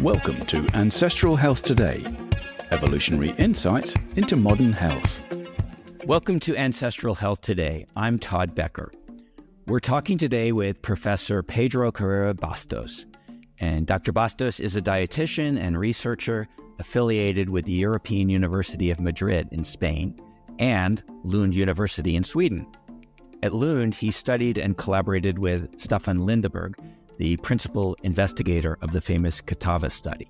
Welcome to Ancestral Health Today, evolutionary insights into modern health. Welcome to Ancestral Health Today. I'm Todd Becker. We're talking today with Professor Pedro Carrera Bastos. And Dr. Bastos is a dietitian and researcher affiliated with the European University of Madrid in Spain and Lund University in Sweden. At Lund, he studied and collaborated with Staffan Lindeberg, the principal investigator of the famous Kitava study.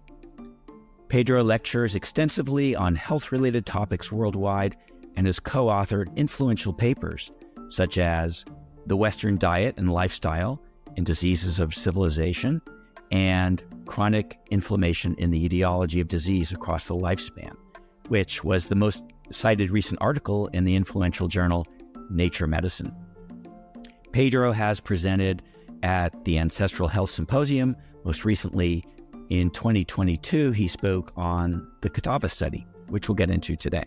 Pedro lectures extensively on health-related topics worldwide and has co-authored influential papers such as The Western Diet and Lifestyle in Diseases of Civilization and Chronic Inflammation in the Etiology of Disease Across the Lifespan, which was the most cited recent article in the influential journal Nature Medicine. Pedro has presented at the Ancestral Health Symposium. Most recently, in 2022, he spoke on the Kitava study, which we'll get into today.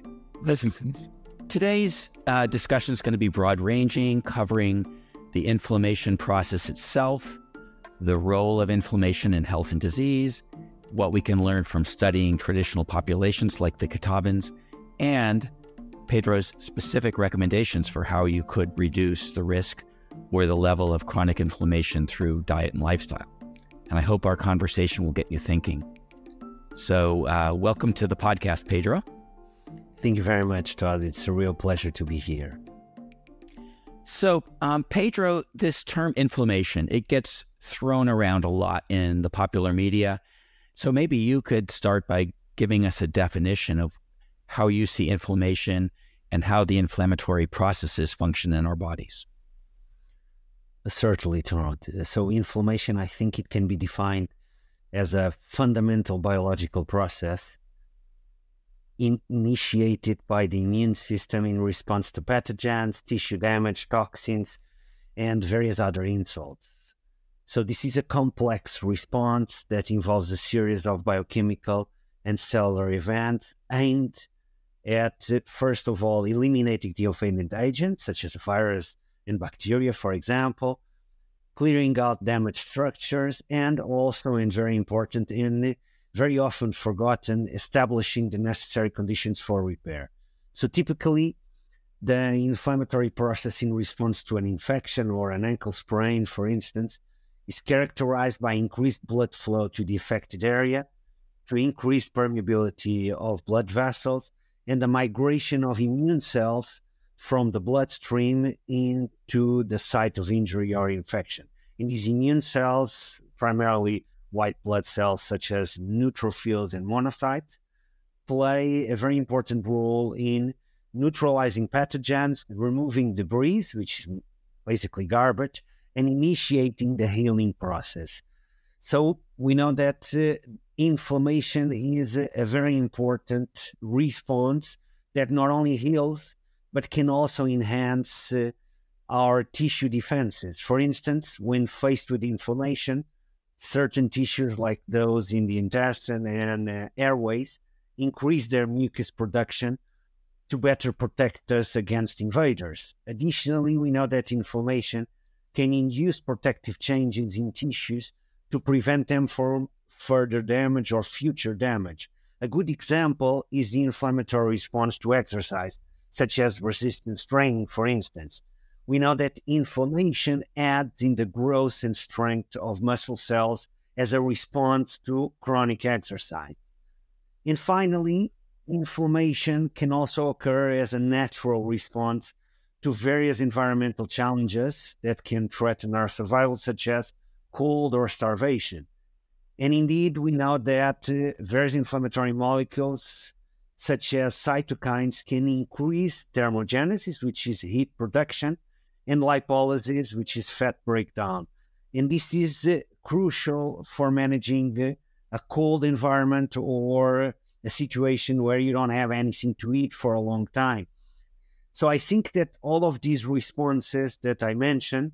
Today's discussion is going to be broad-ranging, covering the inflammation process itself, the role of inflammation in health and disease, what we can learn from studying traditional populations like the Kitavans, and Pedro's specific recommendations for how you could reduce the risk or the level of chronic inflammation through diet and lifestyle. And I hope our conversation will get you thinking. So welcome to the podcast, Pedro. Thank you very much, Todd. It's a real pleasure to be here. So Pedro, this term inflammation, it gets thrown around a lot in the popular media. So maybe you could start by giving us a definition of how you see inflammation and how the inflammatory processes function in our bodies. Certainly, Todd. So inflammation, I think it can be defined as a fundamental biological process initiated by the immune system in response to pathogens, tissue damage, toxins, and various other insults. So this is a complex response that involves a series of biochemical and cellular events aimed at, first of all, eliminating the offending agent, such as a virus and bacteria, for example, clearing out damaged structures, and also, and very important and very often forgotten, establishing the necessary conditions for repair. So typically, the inflammatory process in response to an infection or an ankle sprain, for instance, is characterized by increased blood flow to the affected area, to increased permeability of blood vessels, and the migration of immune cells from the bloodstream into the site of injury or infection. In these immune cells, primarily white blood cells such as neutrophils and monocytes, play a very important role in neutralizing pathogens, removing debris, which is basically garbage, and initiating the healing process. So we know that inflammation is a very important response that not only heals, but can also enhance our tissue defenses. For instance, when faced with inflammation, certain tissues like those in the intestine and airways increase their mucus production to better protect us against invaders. Additionally, we know that inflammation can induce protective changes in tissues to prevent them from further damage or future damage. A good example is the inflammatory response to exercise, such as resistance training, for instance. We know that inflammation adds in the growth and strength of muscle cells as a response to chronic exercise. And finally, inflammation can also occur as a natural response to various environmental challenges that can threaten our survival, such as cold or starvation. And indeed, we know that various inflammatory molecules such as cytokines can increase thermogenesis, which is heat production, and lipolysis, which is fat breakdown. And this is crucial for managing a cold environment or a situation where you don't have anything to eat for a long time. So I think that all of these responses that I mentioned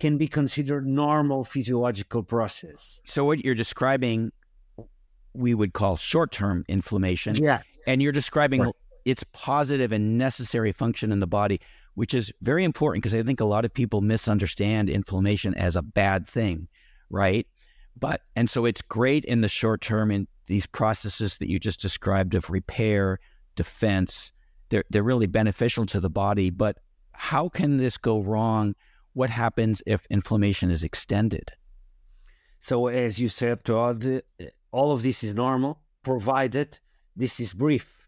can be considered normal physiological process. So what you're describing, we would call short-term inflammation. Yeah. And you're describing its positive and necessary function in the body, which is very important because I think a lot of people misunderstand inflammation as a bad thing, right? But, and so it's great in the short term in these processes that you just described of repair, defense, they're really beneficial to the body. But how can this go wrong? What happens if inflammation is extended? So as you said, Todd, all of this is normal, provided this is brief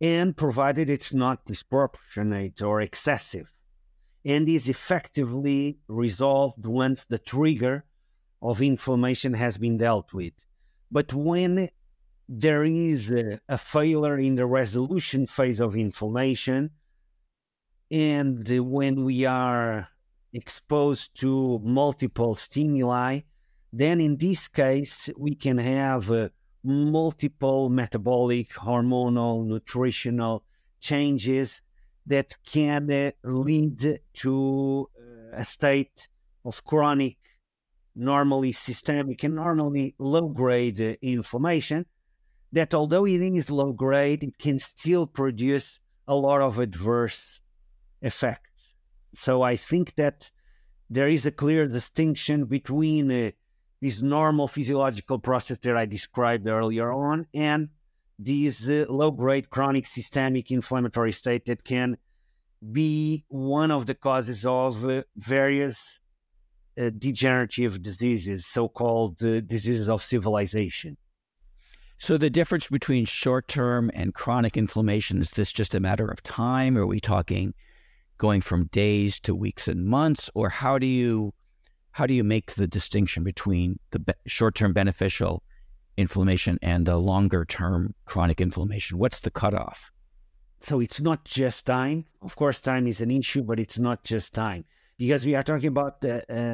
and provided it's not disproportionate or excessive and is effectively resolved once the trigger of inflammation has been dealt with. But when there is a failure in the resolution phase of inflammation, and when we are exposed to multiple stimuli, then in this case, we can have multiple metabolic, hormonal, nutritional changes that can lead to a state of chronic, normally systemic and normally low-grade inflammation that, although it is low-grade, it can still produce a lot of adverse effects. So I think that there is a clear distinction between this normal physiological process that I described earlier on and this low-grade chronic systemic inflammatory state that can be one of the causes of various degenerative diseases, so-called diseases of civilization. So the difference between short-term and chronic inflammation, is this just a matter of time? Are we talking going from days to weeks and months? Or how do you make the distinction between the short-term beneficial inflammation and the longer-term chronic inflammation? What's the cutoff? So it's not just time. Of course, time is an issue, but it's not just time. Because we are talking about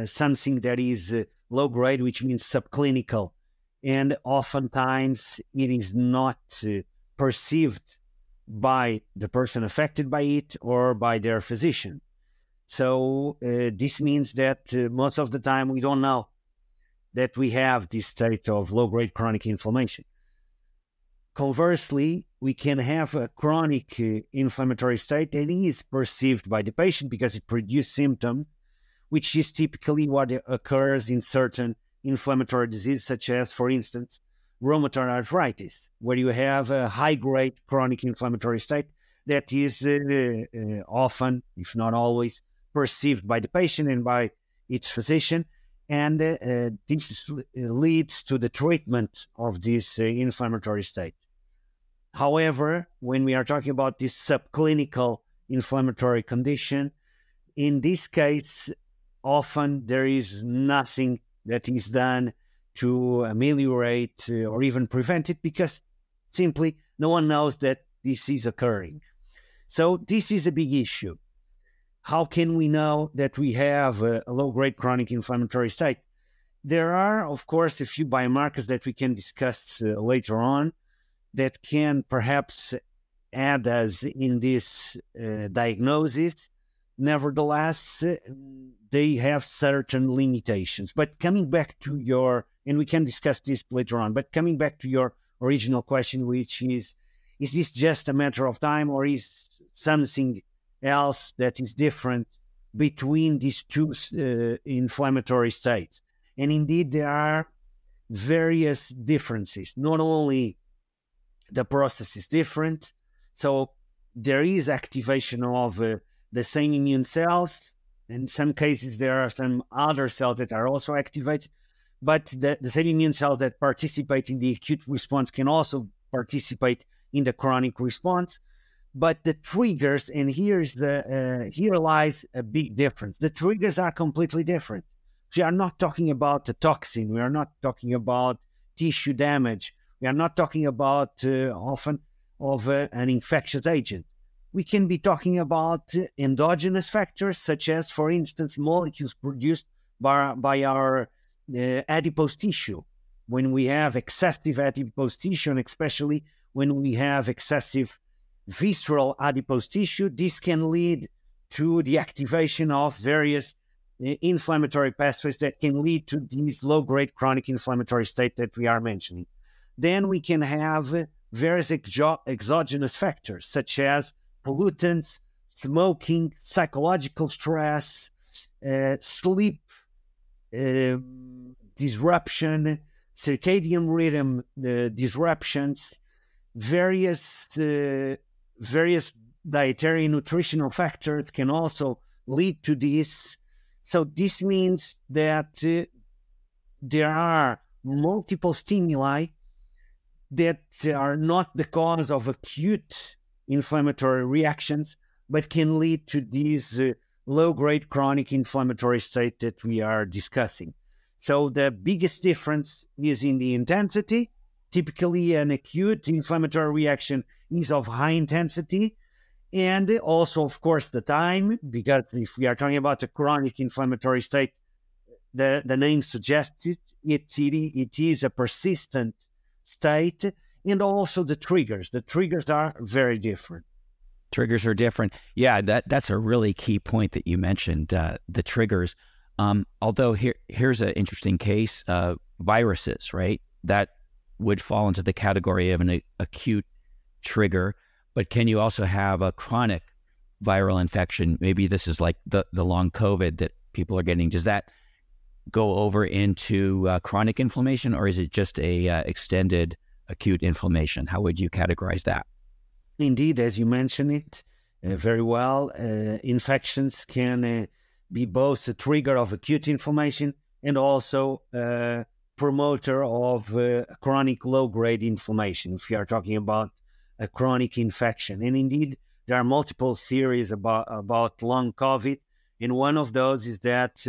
something that is low-grade, which means subclinical. And oftentimes it is not perceived by the person affected by it or by their physician. So this means that most of the time we don't know that we have this state of low-grade chronic inflammation. Conversely, we can have a chronic inflammatory state that is perceived by the patient because it produces symptoms, which is typically what occurs in certain inflammatory diseases, such as, for instance, rheumatoid arthritis, where you have a high-grade chronic inflammatory state that is often, if not always, perceived by the patient and by its physician. And this leads to the treatment of this inflammatory state. However, when we are talking about this subclinical inflammatory condition, in this case, often there is nothing that is done to ameliorate or even prevent it because simply no one knows that this is occurring. So this is a big issue. How can we know that we have a low-grade chronic inflammatory state? There are, of course, a few biomarkers that we can discuss later on that can perhaps add us in this diagnosis. Nevertheless, they have certain limitations. But coming back to your, and we can discuss this later on, but coming back to your original question, which is this just a matter of time or is something else that is different between these two inflammatory states? And indeed, there are various differences. Not only the process is different, so there is activation of the same immune cells. In some cases, there are some other cells that are also activated, but the same immune cells that participate in the acute response can also participate in the chronic response. But the triggers, and here lies a big difference. The triggers are completely different. We are not talking about a toxin. We are not talking about tissue damage. We are not talking about often of an infectious agent. We can be talking about endogenous factors, such as, for instance, molecules produced by our adipose tissue. When we have excessive adipose tissue, and especially when we have excessive visceral adipose tissue, this can lead to the activation of various inflammatory pathways that can lead to this low-grade chronic inflammatory state that we are mentioning. Then we can have various exogenous factors, such as pollutants, smoking, psychological stress, sleep disruption, circadian rhythm disruptions, various dietary nutritional factors can also lead to this. So this means that there are multiple stimuli that are not the cause of acute inflammatory reactions, but can lead to these low-grade chronic inflammatory state that we are discussing. So the biggest difference is in the intensity. Typically, an acute inflammatory reaction is of high intensity, and also, of course, the time, because if we are talking about a chronic inflammatory state, the name suggests it, it is a persistent state, and also the triggers. The triggers are very different. Triggers are different. Yeah, that's a really key point that you mentioned, the triggers. Although here's an interesting case, viruses, right? That would fall into the category of an acute trigger, but can you also have a chronic viral infection? Maybe this is like the long COVID that people are getting. Does that go over into chronic inflammation, or is it just a extended acute inflammation? How would you categorize that? Indeed, as you mentioned it very well, infections can be both a trigger of acute inflammation and also a promoter of chronic low-grade inflammation, if you are talking about a chronic infection. And indeed, there are multiple theories about long COVID, and one of those is that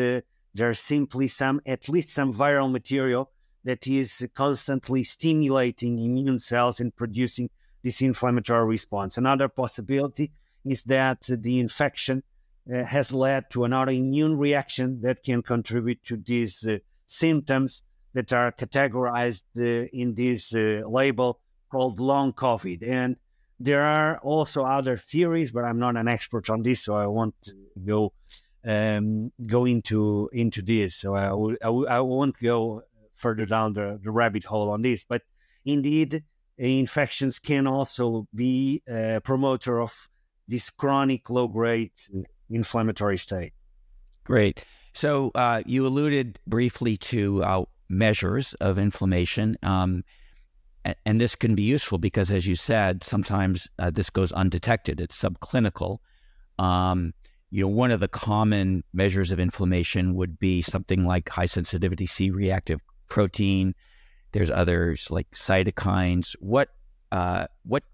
there's simply at least some viral material that is constantly stimulating immune cells and producing this inflammatory response. Another possibility is that the infection has led to an autoimmune reaction that can contribute to these symptoms that are categorized in this label called long COVID. And there are also other theories, but I'm not an expert on this, so I won't go into this. So I won't go further down the rabbit hole on this. But indeed, infections can also be a promoter of this chronic low-grade inflammatory state. Great. So you alluded briefly to measures of inflammation, and this can be useful because, as you said, sometimes this goes undetected. It's subclinical. One of the common measures of inflammation would be something like high sensitivity C-reactive protein. There's others like cytokines. What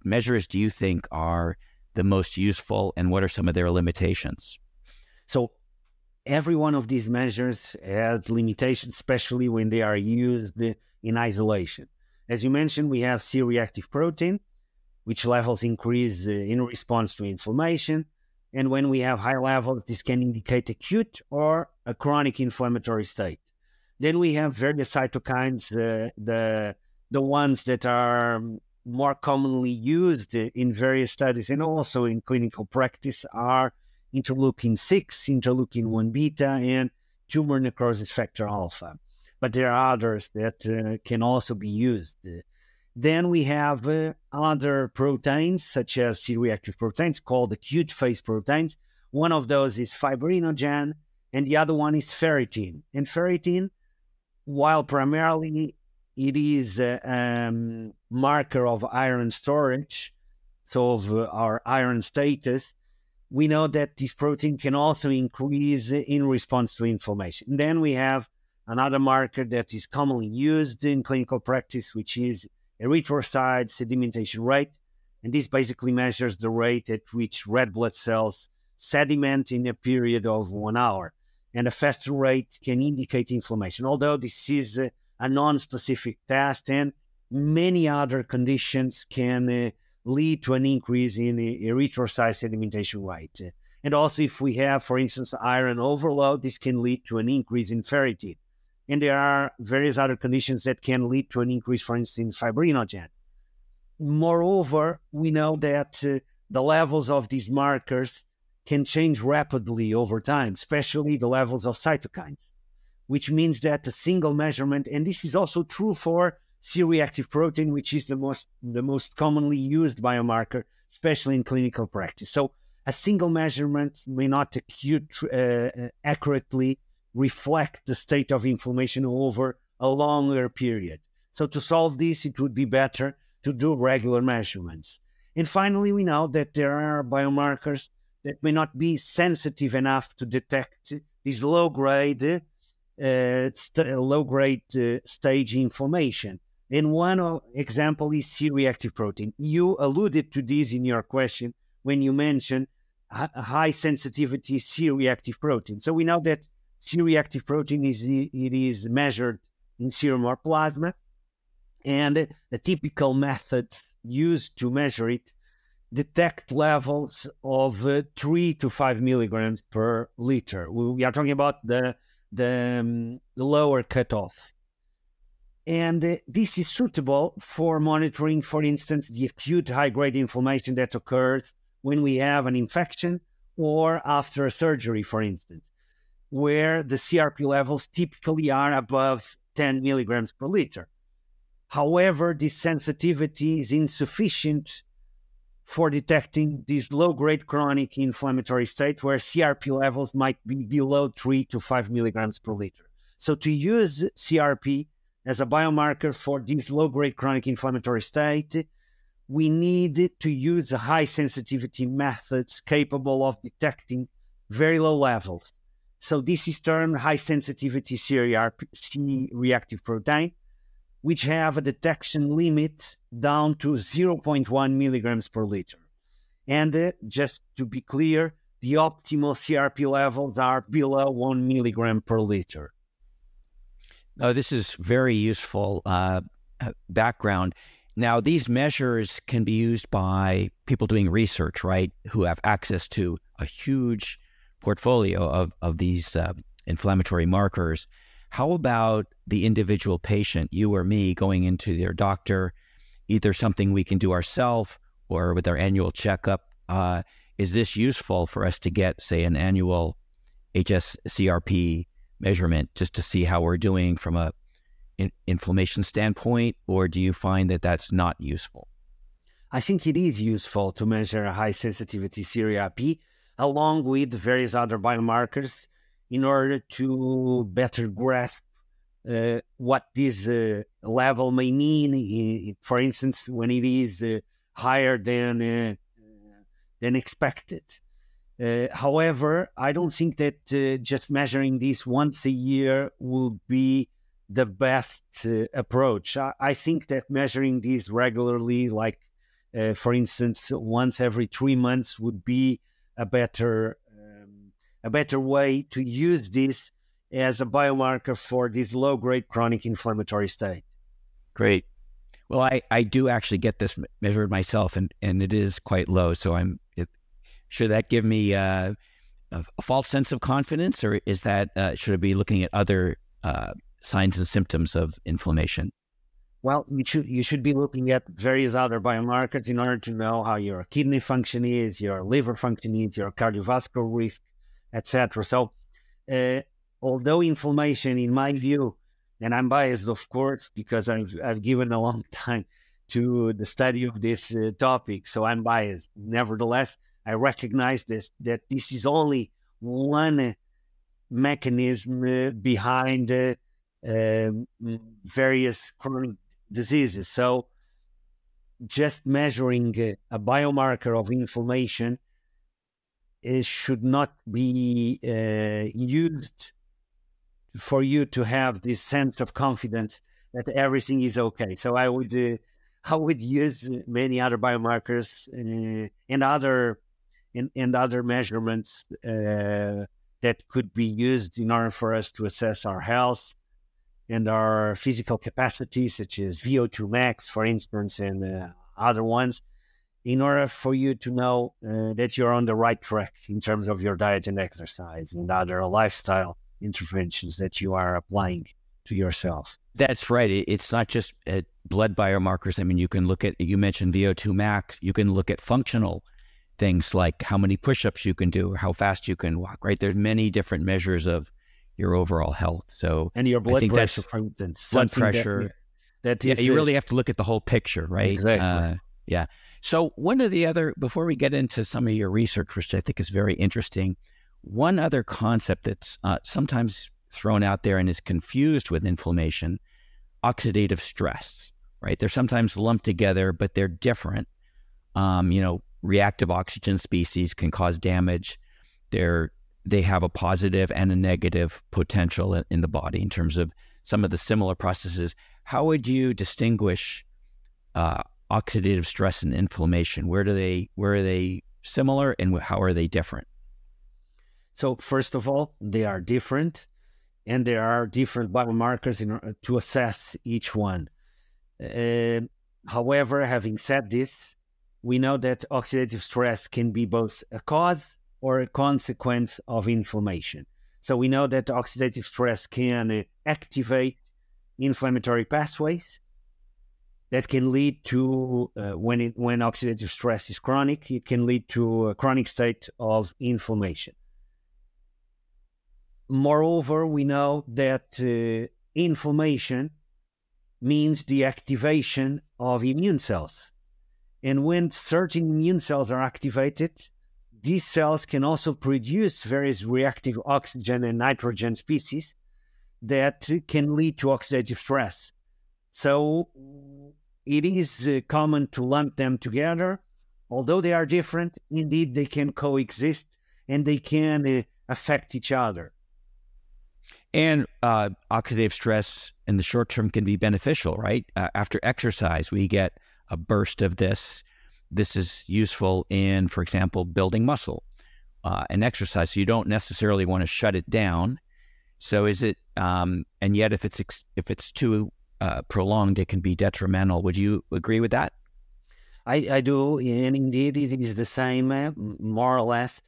measures do you think are the most useful, and what are some of their limitations? So every one of these measures has limitations, especially when they are used in isolation. As you mentioned, we have C-reactive protein, which levels increase in response to inflammation. And when we have high levels, this can indicate acute or a chronic inflammatory state. Then we have various cytokines, the ones that are more commonly used in various studies and also in clinical practice are interleukin-6, interleukin-1 beta, and tumor necrosis factor alpha. But there are others that can also be used. Then we have other proteins, such as C-reactive proteins, called acute phase proteins. One of those is fibrinogen, and the other one is ferritin. And ferritin, while primarily it is a marker of iron storage, so of our iron status, we know that this protein can also increase in response to inflammation. And then we have another marker that is commonly used in clinical practice, which is erythrocyte sedimentation rate, and this basically measures the rate at which red blood cells sediment in a period of 1 hour, and a faster rate can indicate inflammation, although this is a non-specific test, and many other conditions can lead to an increase in erythrocyte sedimentation rate. And also, if we have, for instance, iron overload, this can lead to an increase in ferritin. And there are various other conditions that can lead to an increase, for instance, in fibrinogen. Moreover, we know that the levels of these markers can change rapidly over time, especially the levels of cytokines, which means that a single measurement, and this is also true for C-reactive protein, which is the most commonly used biomarker, especially in clinical practice. So a single measurement may not accurately reflect the state of inflammation over a longer period. So to solve this, it would be better to do regular measurements. And finally, we know that there are biomarkers that may not be sensitive enough to detect this low-grade stage inflammation. And one example is C-reactive protein. You alluded to this in your question when you mentioned high sensitivity C-reactive protein. So we know that C-reactive protein is measured in serum or plasma, and the typical methods used to measure it detect levels of 3 to 5 milligrams per liter. We are talking about the lower cutoff. And this is suitable for monitoring, for instance, the acute high-grade inflammation that occurs when we have an infection or after a surgery, for instance, where the CRP levels typically are above 10 milligrams per liter. However, this sensitivity is insufficient for detecting this low-grade chronic inflammatory state where CRP levels might be below 3 to 5 milligrams per liter. So to use CRP as a biomarker for this low-grade chronic inflammatory state, we need to use high-sensitivity methods capable of detecting very low levels. So this is termed high-sensitivity C-reactive protein, which have a detection limit down to 0.1 milligrams per liter. And just to be clear, the optimal CRP levels are below 1 milligram per liter. Oh, this is very useful background. Now, these measures can be used by people doing research, right, who have access to a huge portfolio of these inflammatory markers. How about the individual patient, you or me, going into their doctor, either something we can do ourselves or with our annual checkup? Is this useful for us to get, say, an annual HSCRP measurement just to see how we're doing from a inflammation standpoint, or do you find that that's not useful? I think it is useful to measure a high sensitivity CRP along with various other biomarkers in order to better grasp what this level may mean, for instance, when it is higher than expected. However, I don't think that just measuring this once a year will be the best approach. I think that measuring these regularly, like, for instance, once every 3 months would be a better way to use this as a biomarker for this low-grade chronic inflammatory state. Great. Well, I do actually get this measured myself, and it is quite low. So should that give me a false sense of confidence, or is that should I be looking at other signs and symptoms of inflammation? Well, you should be looking at various other biomarkers in order to know how your kidney function is, your liver function is, your cardiovascular risk, etc. So although inflammation, in my view, and I'm biased, of course, because I've given a long time to the study of this topic, so I'm biased. Nevertheless, I recognize that this is only one mechanism behind various chronic diseases. So just measuring a biomarker of inflammation should not be used for you to have this sense of confidence that everything is okay. So I would use many other biomarkers and other measurements that could be used in order for us to assess our health and our physical capacity, such as VO2 max, for instance, and other ones, in order for you to know that you're on the right track in terms of your diet and exercise and other lifestyle interventions that you are applying to yourself. That's right. It's not just blood biomarkers. I mean, you can look at, you mentioned VO2 max, you can look at functional things like how many push-ups you can do, how fast you can walk, right? There's many different measures of your overall health. So, and your blood pressure, for instance. Blood pressure. You really have to look at the whole picture, right? Exactly. Yeah. So one of the other, before we get into some of your research, which I think is very interesting, one other concept that's sometimes thrown out there and is confused with inflammation, oxidative stress, right? They're sometimes lumped together, but they're different. You know, reactive oxygen species can cause damage. They have a positive and a negative potential in the body in terms of some of the similar processes. How would you distinguish oxidative stress and inflammation? Where are they similar, and how are they different? So first of all, they are different, and there are different biomarkers to assess each one. However, having said this, we know that oxidative stress can be both a cause or a consequence of inflammation. So we know that oxidative stress can activate inflammatory pathways that can lead to, when oxidative stress is chronic, it can lead to a chronic state of inflammation. Moreover, we know that inflammation means the activation of immune cells. And when certain immune cells are activated, these cells can also produce various reactive oxygen and nitrogen species that can lead to oxidative stress. So it is common to lump them together. Although they are different, indeed they can coexist and they can affect each other. And oxidative stress in the short term can be beneficial, right? After exercise, we get a burst of this. This is useful in, for example, building muscle and exercise. So you don't necessarily want to shut it down. So is it, and yet if it's too prolonged, it can be detrimental. Would you agree with that? I do, and indeed it is the same, more or less,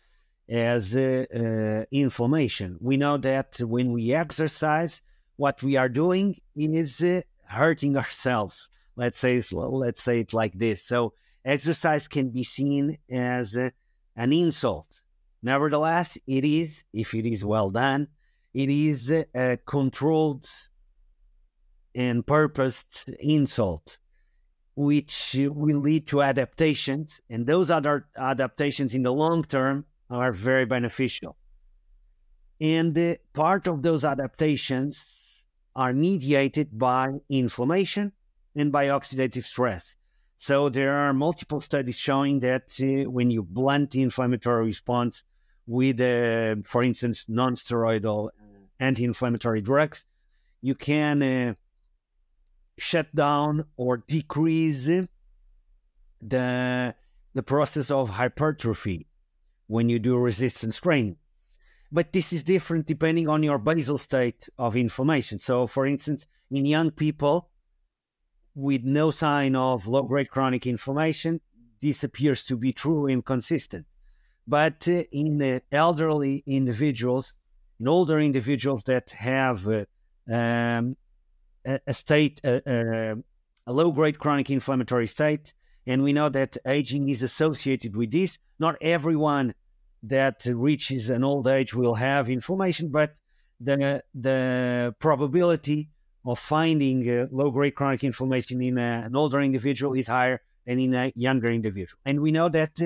as inflammation. We know that when we exercise, what we are doing is hurting ourselves. Let's say it like this. So exercise can be seen as an insult. Nevertheless, it is, if it is well done, it is a controlled and purposed insult, which will lead to adaptations. And those other adaptations in the long term are very beneficial. And part of those adaptations are mediated by inflammation and by oxidative stress. So there are multiple studies showing that when you blunt the inflammatory response with, for instance, non-steroidal anti-inflammatory drugs, you can shut down or decrease the process of hypertrophy when you do resistance training. But this is different depending on your basal state of inflammation. So, for instance, in young people, with no sign of low-grade chronic inflammation, this appears to be true and consistent. But in elderly individuals, in older individuals that have a low-grade chronic inflammatory state, and we know that aging is associated with this. Not everyone that reaches an old age will have inflammation, but the probability of finding low-grade chronic inflammation in an older individual is higher than in a younger individual. And we know that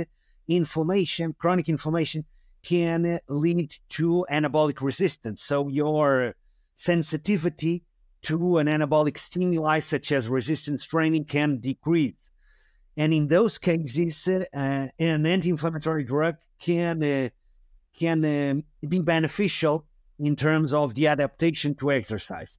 inflammation, chronic inflammation, can lead to anabolic resistance. So your sensitivity to an anabolic stimuli, such as resistance training, can decrease. And in those cases, an anti-inflammatory drug can be beneficial in terms of the adaptation to exercise.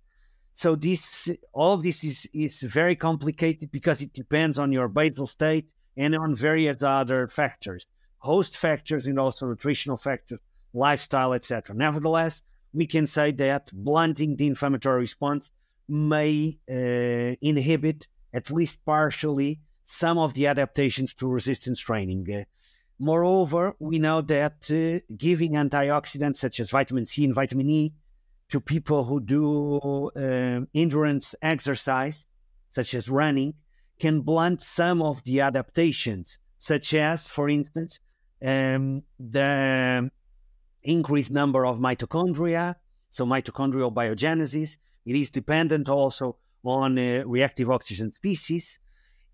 So this, all of this is very complicated because it depends on your basal state and on various other factors, host factors and also nutritional factors, lifestyle, etc. Nevertheless, we can say that blunting the inflammatory response may inhibit, at least partially, some of the adaptations to resistance training. Moreover, we know that giving antioxidants such as vitamin C and vitamin E to people who do endurance exercise, such as running, can blunt some of the adaptations, such as, for instance, the increased number of mitochondria, so mitochondrial biogenesis. It is dependent also on reactive oxygen species,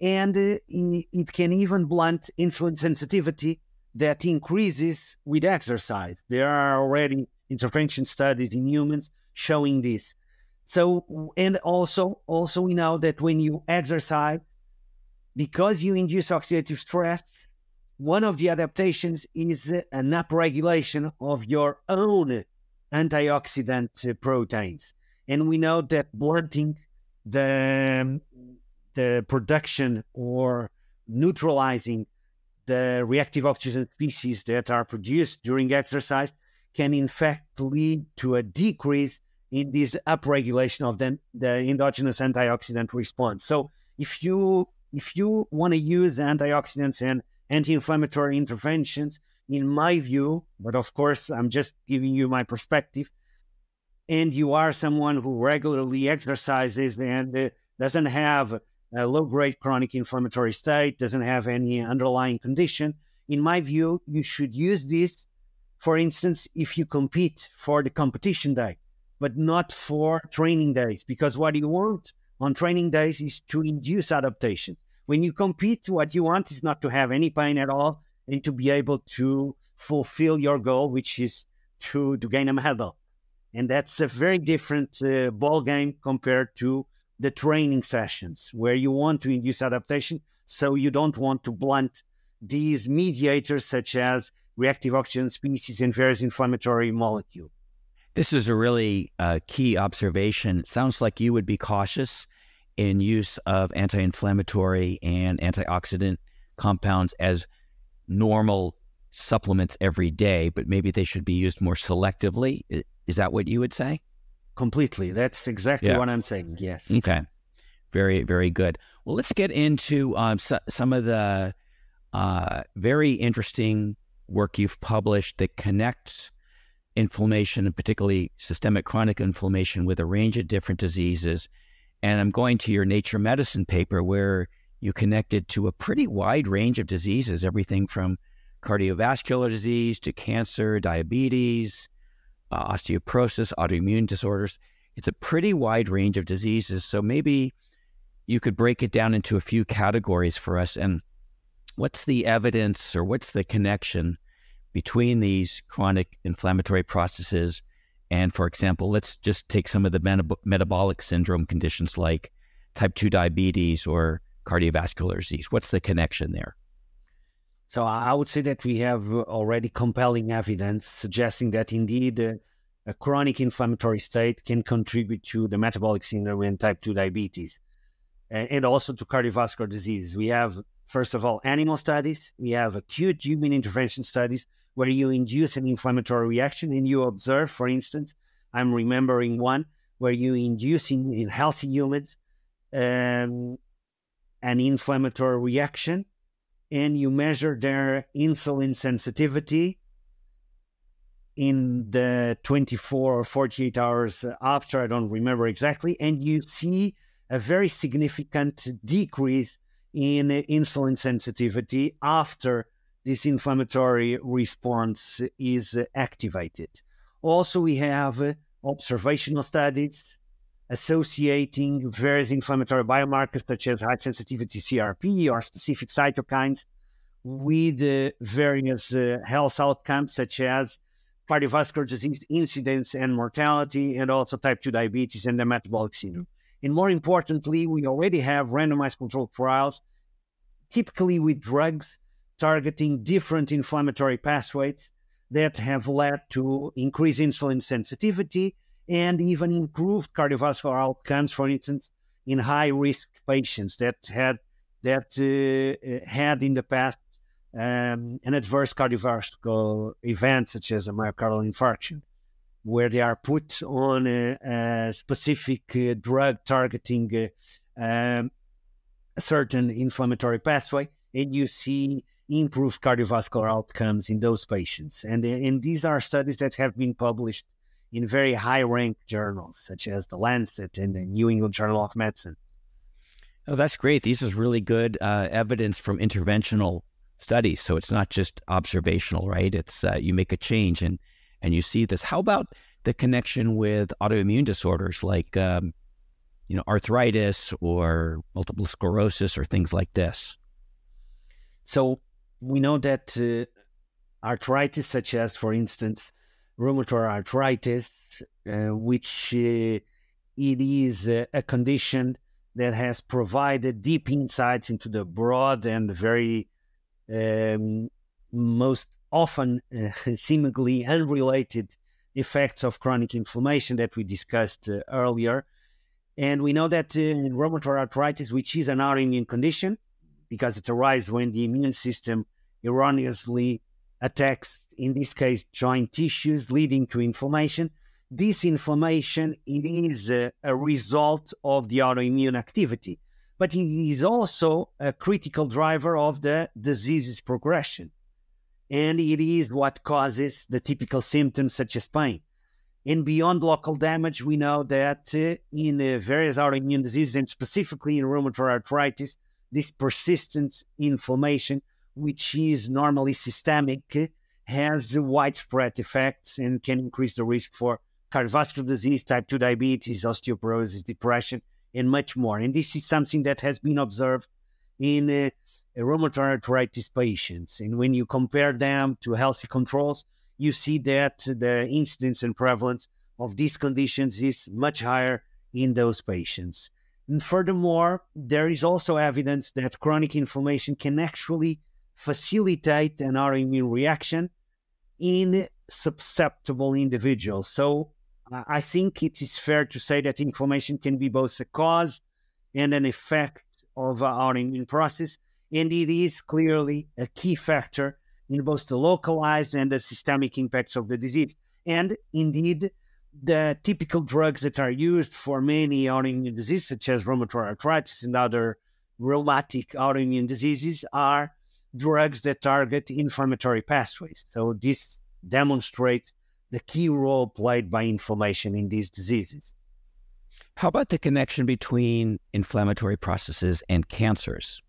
and it can even blunt insulin sensitivity that increases with exercise. There are already intervention studies in humans showing this. So, and also we know that when you exercise, because you induce oxidative stress, one of the adaptations is an upregulation of your own antioxidant proteins. And we know that blunting the production or neutralizing the reactive oxygen species that are produced during exercise can in fact lead to a decrease in this upregulation of the endogenous antioxidant response. So if you want to use antioxidants and anti-inflammatory interventions, in my view, but of course I'm just giving you my perspective, and you are someone who regularly exercises and doesn't have a low-grade chronic inflammatory state, doesn't have any underlying condition, in my view, you should use this, for instance, if you compete for the competition day, but not for training days, because what you want on training days is to induce adaptation. When you compete, what you want is not to have any pain at all and to be able to fulfill your goal, which is to gain a medal. And that's a very different ball game compared to the training sessions, where you want to induce adaptation, so you don't want to blunt these mediators such as reactive oxygen species and various inflammatory molecules. This is a really key observation. It sounds like you would be cautious in use of anti-inflammatory and antioxidant compounds as normal supplements every day, but maybe they should be used more selectively. Is that what you would say? Completely. That's exactly what I'm saying. Yes. Okay. Very, very good. Well, let's get into some of the very interesting work you've published that connects inflammation, and particularly systemic chronic inflammation, with a range of different diseases. And I'm going to your Nature Medicine paper where you connected to a pretty wide range of diseases, everything from cardiovascular disease to cancer, diabetes, osteoporosis, autoimmune disorders. It's a pretty wide range of diseases. So maybe you could break it down into a few categories for us. And what's the evidence, or what's the connection between these chronic inflammatory processes? And for example, let's just take some of the metabolic syndrome conditions like type 2 diabetes or cardiovascular disease. What's the connection there? So I would say that we have already compelling evidence suggesting that indeed a chronic inflammatory state can contribute to the metabolic syndrome and type 2 diabetes, and also to cardiovascular disease. We have, first of all, animal studies. We have acute human intervention studies where you induce an inflammatory reaction and you observe, for instance, I'm remembering one where you induce in healthy humans an inflammatory reaction, and you measure their insulin sensitivity in the 24 or 48 hours after, I don't remember exactly, and you see a very significant decrease in insulin sensitivity after this inflammatory response is activated. Also, we have observational studies associating various inflammatory biomarkers such as high sensitivity CRP or specific cytokines with various health outcomes such as cardiovascular disease incidence and mortality, and also type 2 diabetes and the metabolic syndrome. And more importantly, we already have randomized controlled trials, typically with drugs targeting different inflammatory pathways that have led to increased insulin sensitivity and even improved cardiovascular outcomes, for instance, in high-risk patients that had in the past an adverse cardiovascular event, such as a myocardial infarction, where they are put on a specific drug targeting a certain inflammatory pathway, and you see improved cardiovascular outcomes in those patients. And these are studies that have been published in very high-ranked journals, such as The Lancet and the New England Journal of Medicine. Oh, that's great. These is really good evidence from interventional studies. So it's not just observational, right? It's you make a change and you see this. How about the connection with autoimmune disorders like arthritis or multiple sclerosis or things like this? So we know that arthritis, such as, for instance, rheumatoid arthritis which it is a condition that has provided deep insights into the broad and very most often seemingly unrelated effects of chronic inflammation that we discussed earlier. And we know that in rheumatoid arthritis, which is an autoimmune condition, because it arises when the immune system erroneously attacks, in this case, joint tissues, leading to inflammation. This inflammation, it is a result of the autoimmune activity, but it is also a critical driver of the disease's progression. And it is what causes the typical symptoms such as pain. And beyond local damage, we know that in various autoimmune diseases, and specifically in rheumatoid arthritis, this persistent inflammation, which is normally systemic, has widespread effects and can increase the risk for cardiovascular disease, type 2 diabetes, osteoporosis, depression, and much more. And this is something that has been observed in rheumatoid arthritis patients. And when you compare them to healthy controls, you see that the incidence and prevalence of these conditions is much higher in those patients. And furthermore, there is also evidence that chronic inflammation can actually facilitate an autoimmune reaction in susceptible individuals. So I think it is fair to say that inflammation can be both a cause and an effect of an autoimmune process, and it is clearly a key factor in both the localized and the systemic impacts of the disease. And indeed, the typical drugs that are used for many autoimmune diseases, such as rheumatoid arthritis and other rheumatic autoimmune diseases, are drugs that target inflammatory pathways. So this demonstrates the key role played by inflammation in these diseases. How about the connection between inflammatory processes and cancers?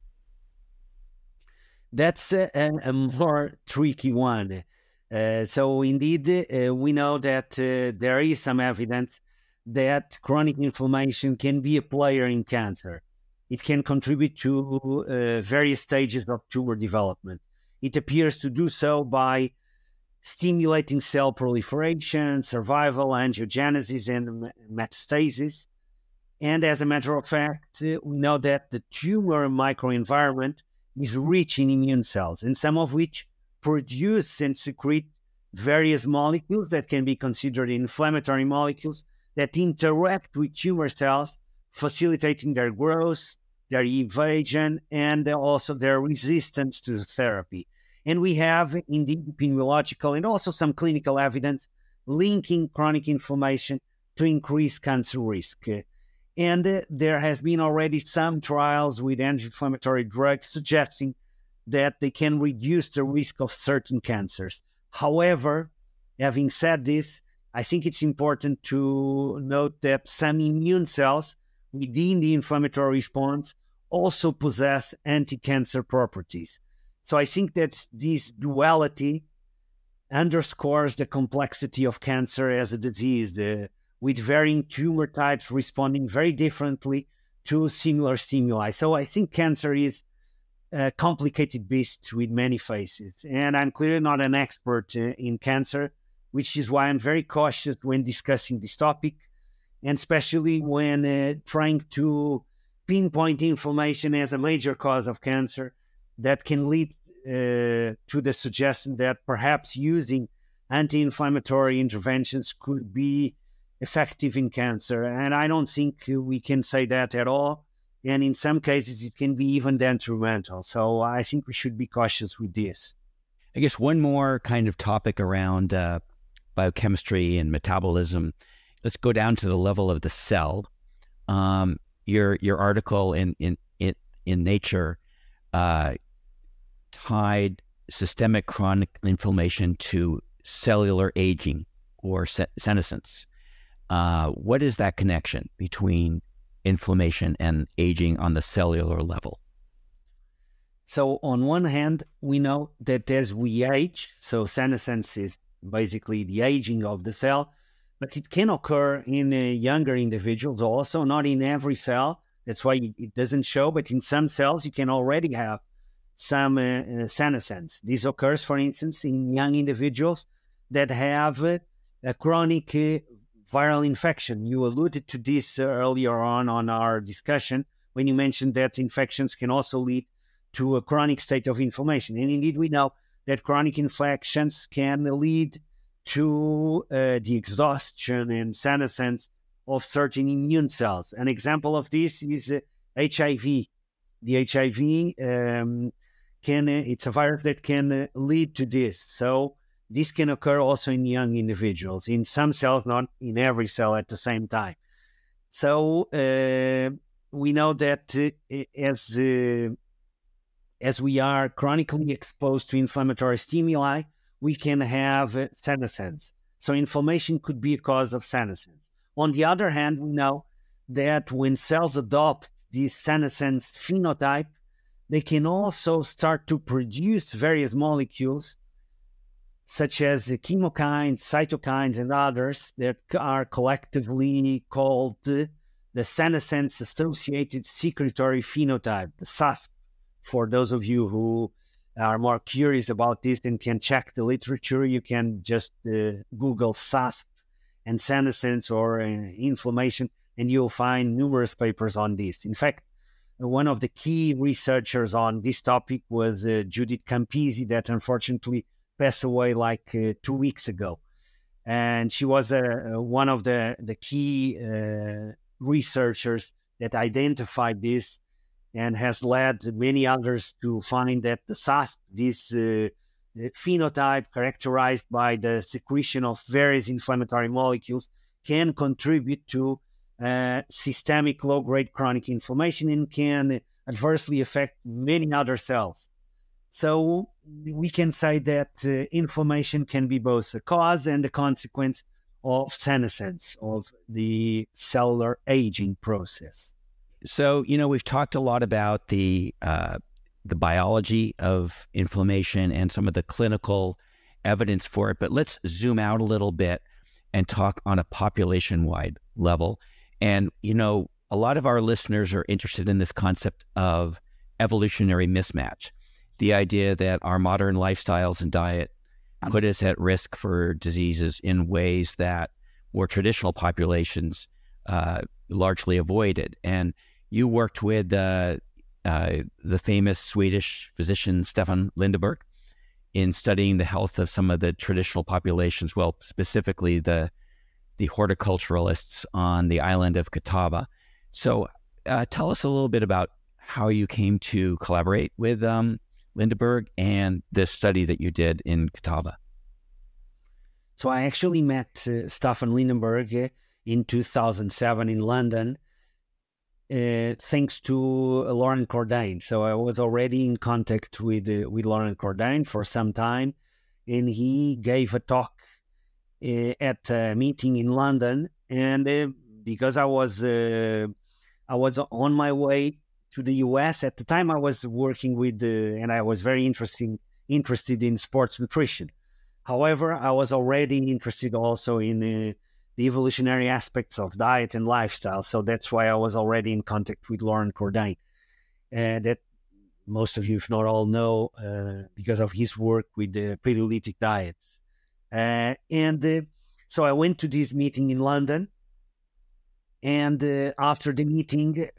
That's a more tricky one. So indeed, we know that there is some evidence that chronic inflammation can be a player in cancer. It can contribute to various stages of tumor development. It appears to do so by stimulating cell proliferation, survival, angiogenesis, and metastasis. And as a matter of fact, we know that the tumor microenvironment is rich in immune cells, and some of which produce and secrete various molecules that can be considered inflammatory molecules that interact with tumor cells, facilitating their growth, their evasion, and also their resistance to therapy. And we have indeed epidemiological and also some clinical evidence linking chronic inflammation to increased cancer risk. And there has been already some trials with anti-inflammatory drugs suggesting that they can reduce the risk of certain cancers. However, having said this, I think it's important to note that some immune cells within the inflammatory response also possess anti-cancer properties. So I think that this duality underscores the complexity of cancer as a disease, with varying tumor types responding very differently to similar stimuli. So I think cancer is a complicated beast with many faces. And I'm clearly not an expert in cancer, which is why I'm very cautious when discussing this topic, and especially when trying to pinpoint inflammation as a major cause of cancer. That can lead to the suggestion that perhaps using anti-inflammatory interventions could be effective in cancer. And I don't think we can say that at all. And in some cases, it can be even detrimental. So I think we should be cautious with this. I guess one more kind of topic around biochemistry and metabolism. Let's go down to the level of the cell. Your article in Nature tied systemic chronic inflammation to cellular aging or senescence. What is that connection between inflammation and aging on the cellular level? So on one hand, we know that as we age, so senescence is basically the aging of the cell, but it can occur in younger individuals also, not in every cell. That's why it doesn't show, but in some cells, you can already have some senescence. This occurs, for instance, in young individuals that have a chronic viral infection. You alluded to this earlier on our discussion when you mentioned that infections can also lead to a chronic state of inflammation. And indeed, we know that chronic infections can lead to the exhaustion and senescence of certain immune cells. An example of this is HIV. The HIV it's a virus that can lead to this. So this can occur also in young individuals, in some cells, not in every cell at the same time. So we know that as we are chronically exposed to inflammatory stimuli, we can have senescence. So inflammation could be a cause of senescence. On the other hand, we know that when cells adopt this senescence phenotype, they can also start to produce various molecules such as chemokines, cytokines, and others that are collectively called the senescence-associated secretory phenotype, the SASP, for those of you who are more curious about this and can check the literature. You can just Google SASP and senescence or inflammation, and you'll find numerous papers on this. In fact, one of the key researchers on this topic was Judith Campisi, that unfortunately passed away like 2 weeks ago. And she was one of the key researchers that identified this and has led many others to find that the SASP, this phenotype characterized by the secretion of various inflammatory molecules, can contribute to systemic low-grade chronic inflammation and can adversely affect many other cells. So we can say that inflammation can be both a cause and a consequence of senescence, of the cellular aging process. So, you know, we've talked a lot about the biology of inflammation and some of the clinical evidence for it, but let's zoom out a little bit and talk on a population-wide level. And, you know, a lot of our listeners are interested in this concept of evolutionary mismatch. The idea that our modern lifestyles and diet put us at risk for diseases in ways that were traditional populations largely avoided. And you worked with the famous Swedish physician Staffan Lindeberg in studying the health of some of the traditional populations, well, specifically the horticulturalists on the island of Kitava. So tell us a little bit about how you came to collaborate with Lindeberg and this study that you did in Kitava. So I actually met Staffan Lindeberg in 2007 in London, thanks to Loren Cordain. So I was already in contact with Loren Cordain for some time, and he gave a talk at a meeting in London. And because I was on my way to the US at the time, I was working with, and I was very interested in sports nutrition. However, I was already interested also in the evolutionary aspects of diet and lifestyle. So that's why I was already in contact with Loren Cordain, that most of you, if not all, know because of his work with the Paleolithic diets. So I went to this meeting in London, and after the meeting,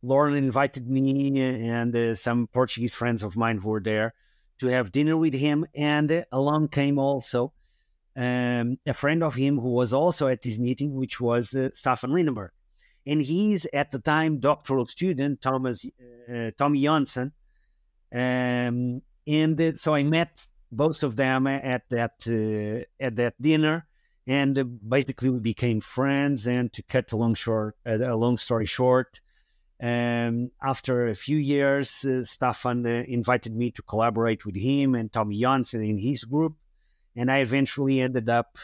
Lauren invited me and some Portuguese friends of mine who were there to have dinner with him. And along came also a friend of him who was also at this meeting, which was Staffan Lindeberg. And he's at the time doctoral student, Tommy Jönsson. So I met both of them at that dinner. And basically we became friends. And to cut a long story short, after a few years, Staffan invited me to collaborate with him and Tommy Jönsson in his group. And I eventually ended up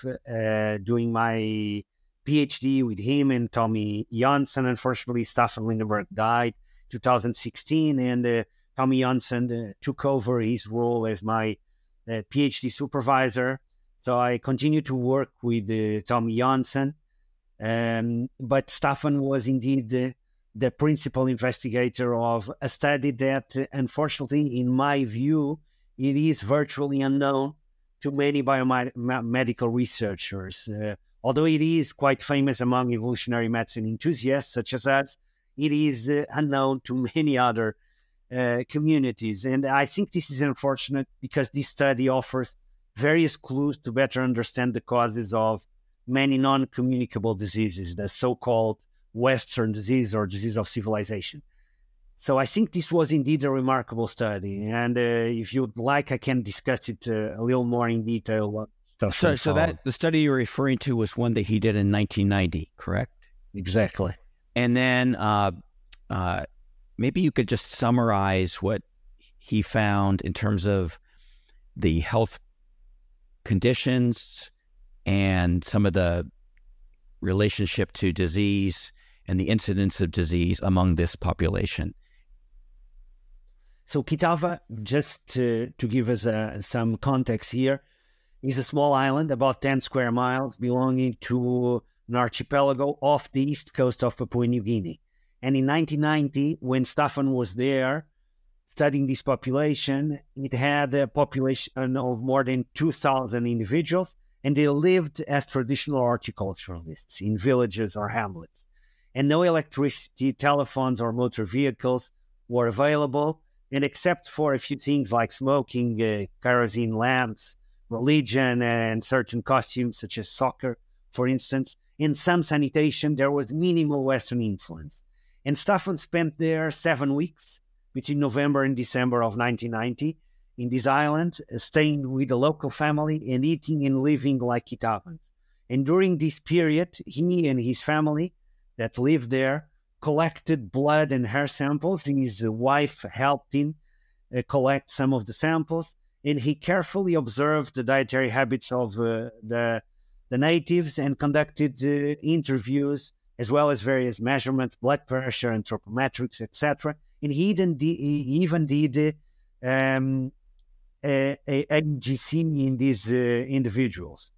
doing my PhD with him and Tommy Jönsson. Unfortunately, Staffan Lindeberg died in 2016, and Tommy Jönsson took over his role as my PhD supervisor. So I continued to work with Tommy Jönsson, but Staffan was indeed the principal investigator of a study that, unfortunately, in my view, it is virtually unknown to many biomedical researchers. Although it is quite famous among evolutionary medicine enthusiasts such as us, it is unknown to many other communities. And I think this is unfortunate because this study offers various clues to better understand the causes of many non-communicable diseases, the so-called Western disease or disease of civilization. So I think this was indeed a remarkable study. And if you'd like, I can discuss it a little more in detail. So that the study you're referring to was one that he did in 1990, correct? Exactly. And then maybe you could just summarize what he found in terms of the health conditions and some of the relationship to disease and the incidence of disease among this population. So Kitava, just to give us some context here, is a small island about 10 square miles belonging to an archipelago off the east coast of Papua New Guinea. And in 1990, when Staffan was there studying this population, it had a population of more than 2,000 individuals, and they lived as traditional horticulturalists in villages or hamlets. And no electricity, telephones, or motor vehicles were available, and except for a few things like smoking, kerosene lamps, religion, and certain costumes such as soccer, for instance, and some sanitation, there was minimal Western influence. And Staffan spent there 7 weeks between November and December of 1990 in this island, staying with a local family and eating and living like Kitavans. And during this period, he and his family that lived there collected blood and hair samples. His wife helped him collect some of the samples. And he carefully observed the dietary habits of the natives and conducted interviews, as well as various measurements, blood pressure, anthropometrics, etc. And he even did AGC in these individuals.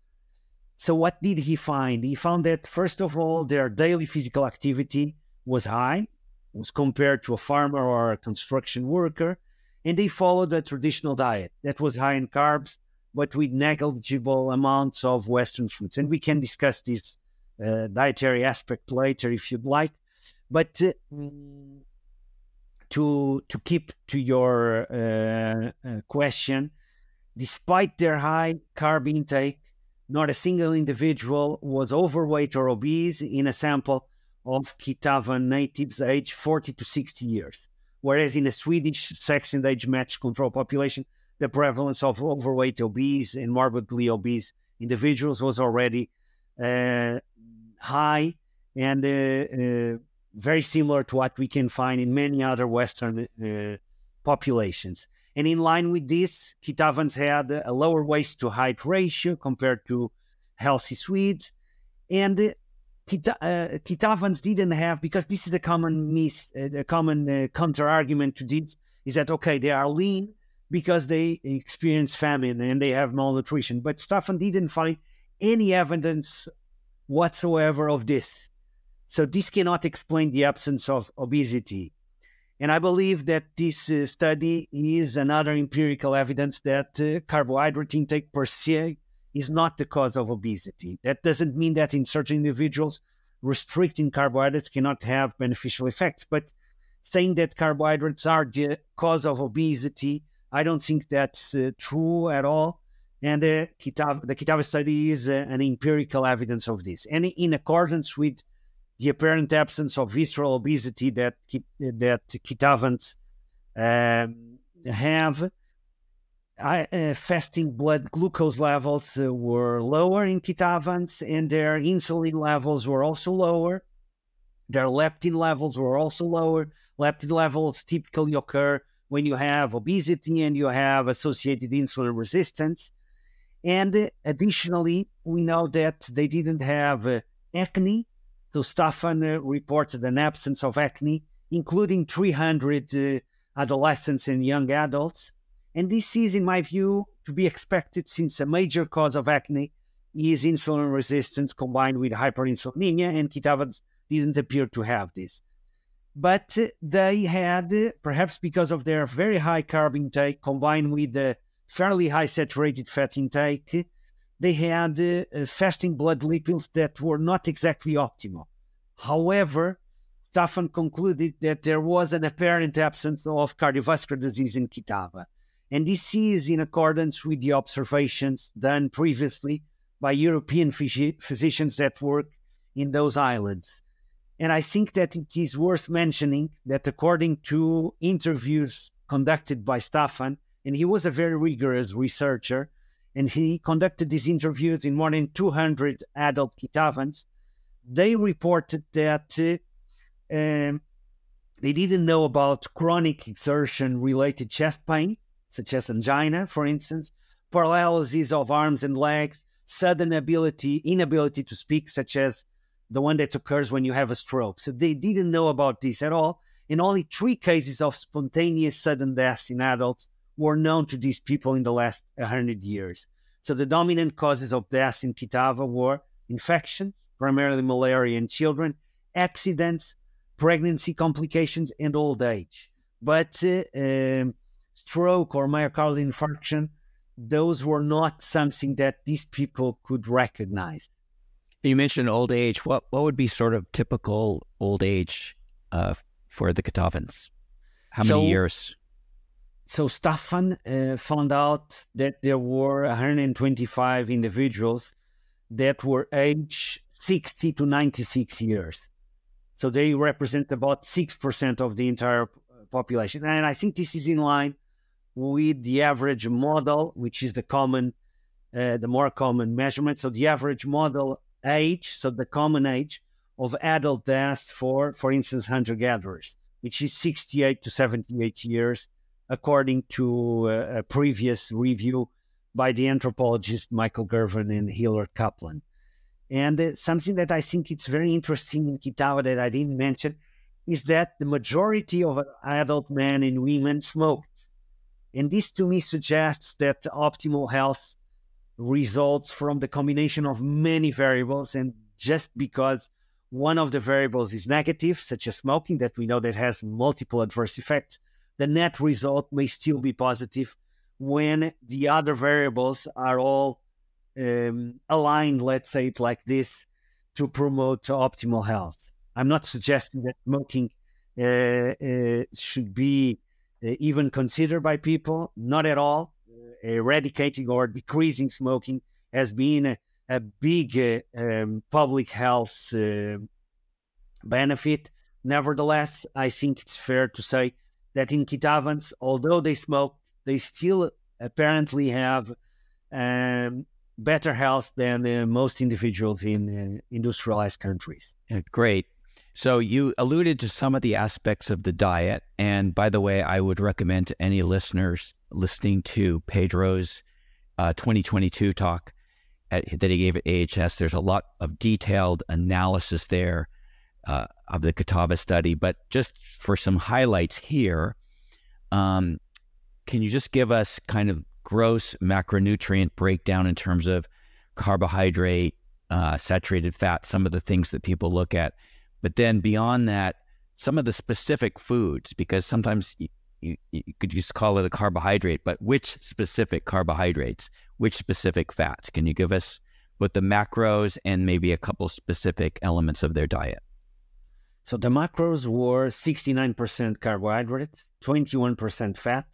So what did he find? He found that, first of all, their daily physical activity was high, was compared to a farmer or a construction worker, and they followed a traditional diet that was high in carbs, but with negligible amounts of Western foods. And we can discuss this dietary aspect later if you'd like. But to keep to your question, despite their high carb intake, not a single individual was overweight or obese in a sample of Kitavan natives aged 40 to 60 years. Whereas in a Swedish sex and age match control population, the prevalence of overweight, obese, and morbidly obese individuals was already high and very similar to what we can find in many other Western populations. And in line with this, Kitavans had a lower waist to height ratio compared to healthy Swedes. And Kitavans didn't have, because this is a common counter-argument to this, is that, okay, they are lean because they experience famine and they have malnutrition. But Staffan didn't find any evidence whatsoever of this. So this cannot explain the absence of obesity. And I believe that this study is another empirical evidence that carbohydrate intake per se is not the cause of obesity. That doesn't mean that in certain individuals, restricting carbohydrates cannot have beneficial effects. But saying that carbohydrates are the cause of obesity, I don't think that's true at all. And the Kitava study is an empirical evidence of this. And in accordance with the apparent absence of visceral obesity that, Kitavans have, fasting blood glucose levels were lower in Kitavans, and their insulin levels were also lower. Their leptin levels were also lower. Leptin levels typically occur when you have obesity and you have associated insulin resistance. And additionally, we know that they didn't have acne. So Staffan reported an absence of acne, including 300 adolescents and young adults. And this is, in my view, to be expected since a major cause of acne is insulin resistance combined with hyperinsulinemia, and Kitavans didn't appear to have this. But they had, perhaps because of their very high carb intake combined with the fairly high saturated fat intake, they had fasting blood lipids that were not exactly optimal. However, Staffan concluded that there was an apparent absence of cardiovascular disease in Kitava. And this is in accordance with the observations done previously by European physicians that work in those islands. And I think that it is worth mentioning that according to interviews conducted by Staffan, and he was a very rigorous researcher, and he conducted these interviews in more than 200 adult Kitavans, they reported that they didn't know about chronic exertion-related chest pain, such as angina, for instance, paralysis of arms and legs, sudden inability to speak, such as the one that occurs when you have a stroke. So they didn't know about this at all. And only 3 cases of spontaneous sudden death in adults were known to these people in the last 100 years. So the dominant causes of death in Kitava were infections, primarily malaria in children, accidents, pregnancy complications, and old age. But stroke or myocardial infarction, those were not something that these people could recognize. You mentioned old age. What would be sort of typical old age for the Kitavans? How many years? So Staffan found out that there were 125 individuals that were aged 60 to 96 years. So they represent about 6% of the entire population. And I think this is in line with the average model, which is the common, the more common measurement. So the average model age, so the common age of adult deaths for instance, hunter-gatherers, which is 68 to 78 years, according to a previous review by the anthropologists Michael Gurven and Hilary Kaplan. And something that I think it's very interesting in Kitava that I didn't mention is that the majority of adult men and women smoked. And this to me suggests that optimal health results from the combination of many variables, and just because one of the variables is negative, such as smoking, that we know that has multiple adverse effects, the net result may still be positive when the other variables are all aligned, let's say it like this, to promote optimal health. I'm not suggesting that smoking should be even considered by people, not at all. Eradicating or decreasing smoking has been a big public health benefit. Nevertheless, I think it's fair to say that in Kitavans, although they smoke, they still apparently have better health than most individuals in industrialized countries. Great. So you alluded to some of the aspects of the diet. And by the way, I would recommend to any listeners listening to Pedro's 2022 talk that he gave at AHS. There's a lot of detailed analysis there of the Kitava study. But just for some highlights here, can you just give us kind of gross macronutrient breakdown in terms of carbohydrate, saturated fat, some of the things that people look at? But then beyond that, some of the specific foods, because sometimes you could just call it a carbohydrate, but which specific carbohydrates, which specific fats? Can you give us both the macros and maybe a couple specific elements of their diet? So the macros were 69% carbohydrates, 21% fat,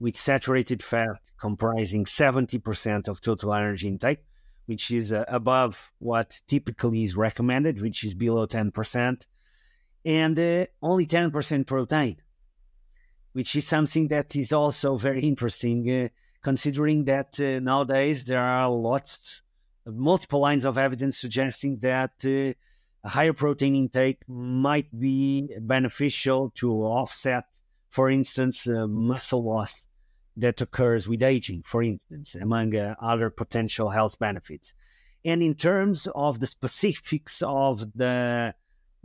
with saturated fat comprising 70% of total energy intake, which is above what typically is recommended, which is below 10%, and only 10% protein, which is something that is also very interesting, considering that nowadays there are multiple lines of evidence suggesting that a higher protein intake might be beneficial to offset, for instance, muscle loss that occurs with aging, for instance, among other potential health benefits. And in terms of the specifics of the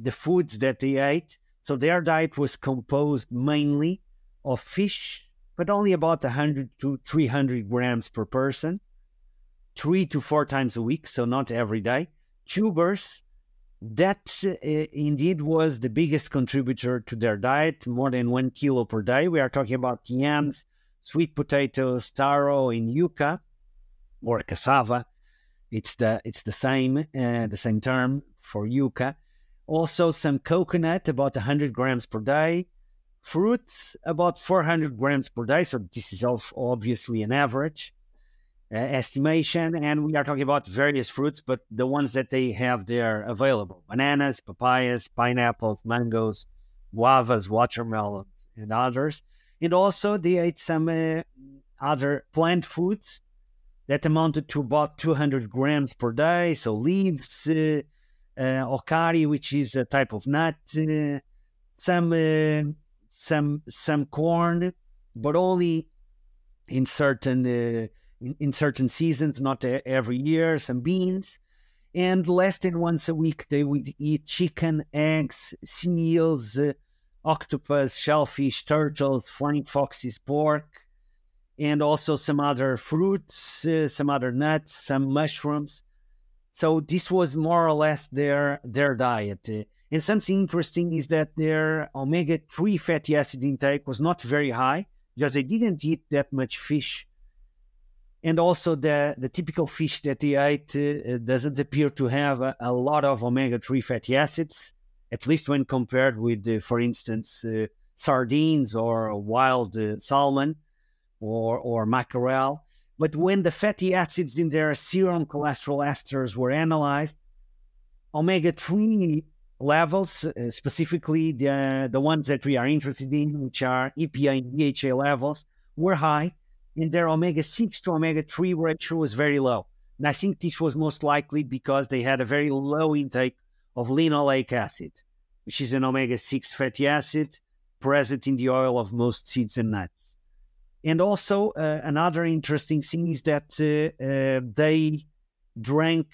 foods that they ate, so their diet was composed mainly of fish, but only about 100 to 300 grams per person, 3 to 4 times a week, so not every day. Tubers, that indeed was the biggest contributor to their diet, more than 1 kilo per day. We are talking about yams, sweet potatoes, taro, and yuca, or cassava, It's the same term for yucca. Also some coconut, about 100 grams per day. Fruits, about 400 grams per day. So this is obviously an average estimation. And we are talking about various fruits, but the ones that they have there available. Bananas, papayas, pineapples, mangoes, guavas, watermelons, and others. And also they ate some other plant foods that amounted to about 200 grams per day. So leaves, okari, which is a type of nut, some corn, but only in certain seasons, not every year. Some beans, and less than once a week they would eat chicken, eggs, seals, octopus, shellfish, turtles, flying foxes, pork, and also some other fruits, some other nuts, some mushrooms. So this was more or less their diet. And something interesting is that their omega-3 fatty acid intake was not very high because they didn't eat that much fish. And also the typical fish that they ate doesn't appear to have a lot of omega-3 fatty acids, at least when compared with, for instance, sardines or wild salmon or mackerel. But when the fatty acids in their serum cholesterol esters were analyzed, omega-3 levels, specifically the ones that we are interested in, which are EPA and DHA levels, were high, and their omega-6 to omega-3 ratio was very low. And I think this was most likely because they had a very low intake of linoleic acid, which is an omega-6 fatty acid present in the oil of most seeds and nuts. And also another interesting thing is that they drank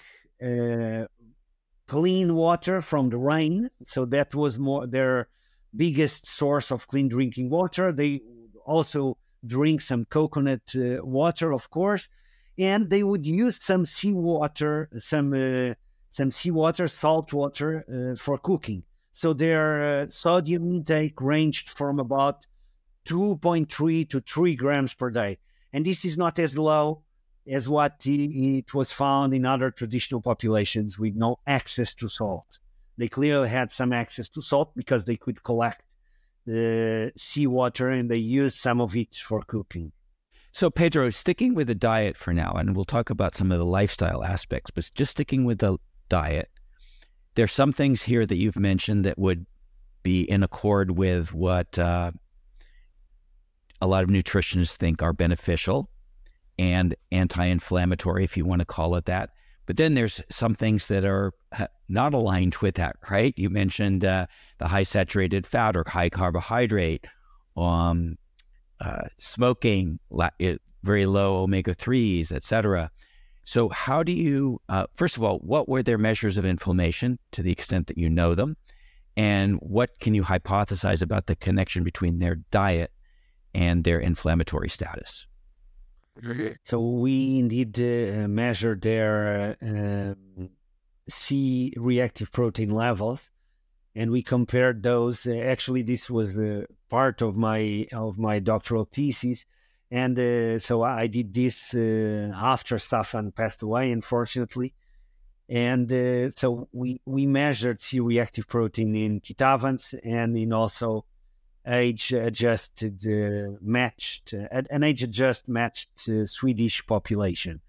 clean water from the rain. So that was more their biggest source of clean drinking water. They also drink some coconut water, of course, and they would use some seawater, some seawater, salt water for cooking. So their sodium intake ranged from about 2.3 to 3 grams per day. And this is not as low as what it was found in other traditional populations with no access to salt. They clearly had some access to salt because they could collect the seawater and they used some of it for cooking. So Pedro, sticking with the diet for now, and we'll talk about some of the lifestyle aspects, but just sticking with the diet, there's some things here that you've mentioned that would be in accord with what a lot of nutritionists think are beneficial and anti-inflammatory, if you want to call it that. But then there's some things that are not aligned with that, right? You mentioned the high saturated fat or high carbohydrate, smoking, very low omega-3s, et cetera. So how do you, first of all, what were their measures of inflammation to the extent that you know them? And what can you hypothesize about the connection between their diet and their inflammatory status? So we indeed measure their C-reactive protein levels, and we compared those. Actually, this was part of my doctoral thesis, and so I did this after Staffan passed away, unfortunately. And so we measured C-reactive protein in Kitavans and in also age-adjusted matched, an age-adjusted matched Swedish population.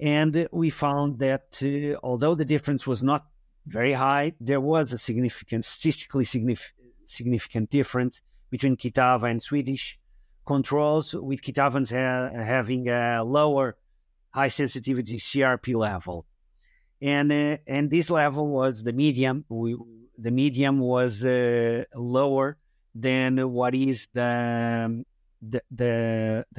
And we found that although the difference was not very high, there was a significant, statistically significant difference between Kitava and Swedish controls, with Kitavans having a lower high-sensitivity CRP level. And this level was the medium. The medium was lower than what is the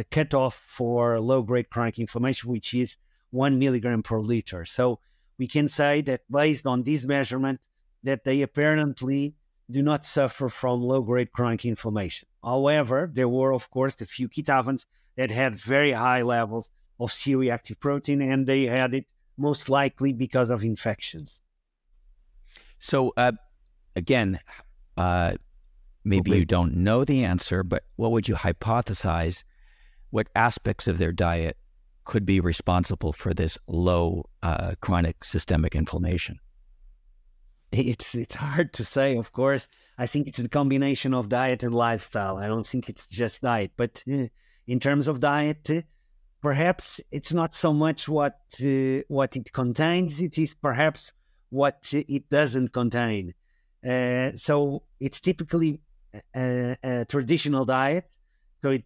cutoff for low-grade chronic inflammation, which is 1 milligram per liter. So we can say that based on this measurement that they apparently do not suffer from low-grade chronic inflammation. However, there were, of course, a few Kitavans that had very high levels of C-reactive protein, and they had it most likely because of infections. So, again, maybe you don't know the answer, but what would you hypothesize? What aspects of their diet could be responsible for this low chronic systemic inflammation? It's hard to say, of course. I think it's the combination of diet and lifestyle. I don't think it's just diet. But in terms of diet, perhaps it's not so much what it contains. It is perhaps what it doesn't contain. So it's typically a traditional diet. So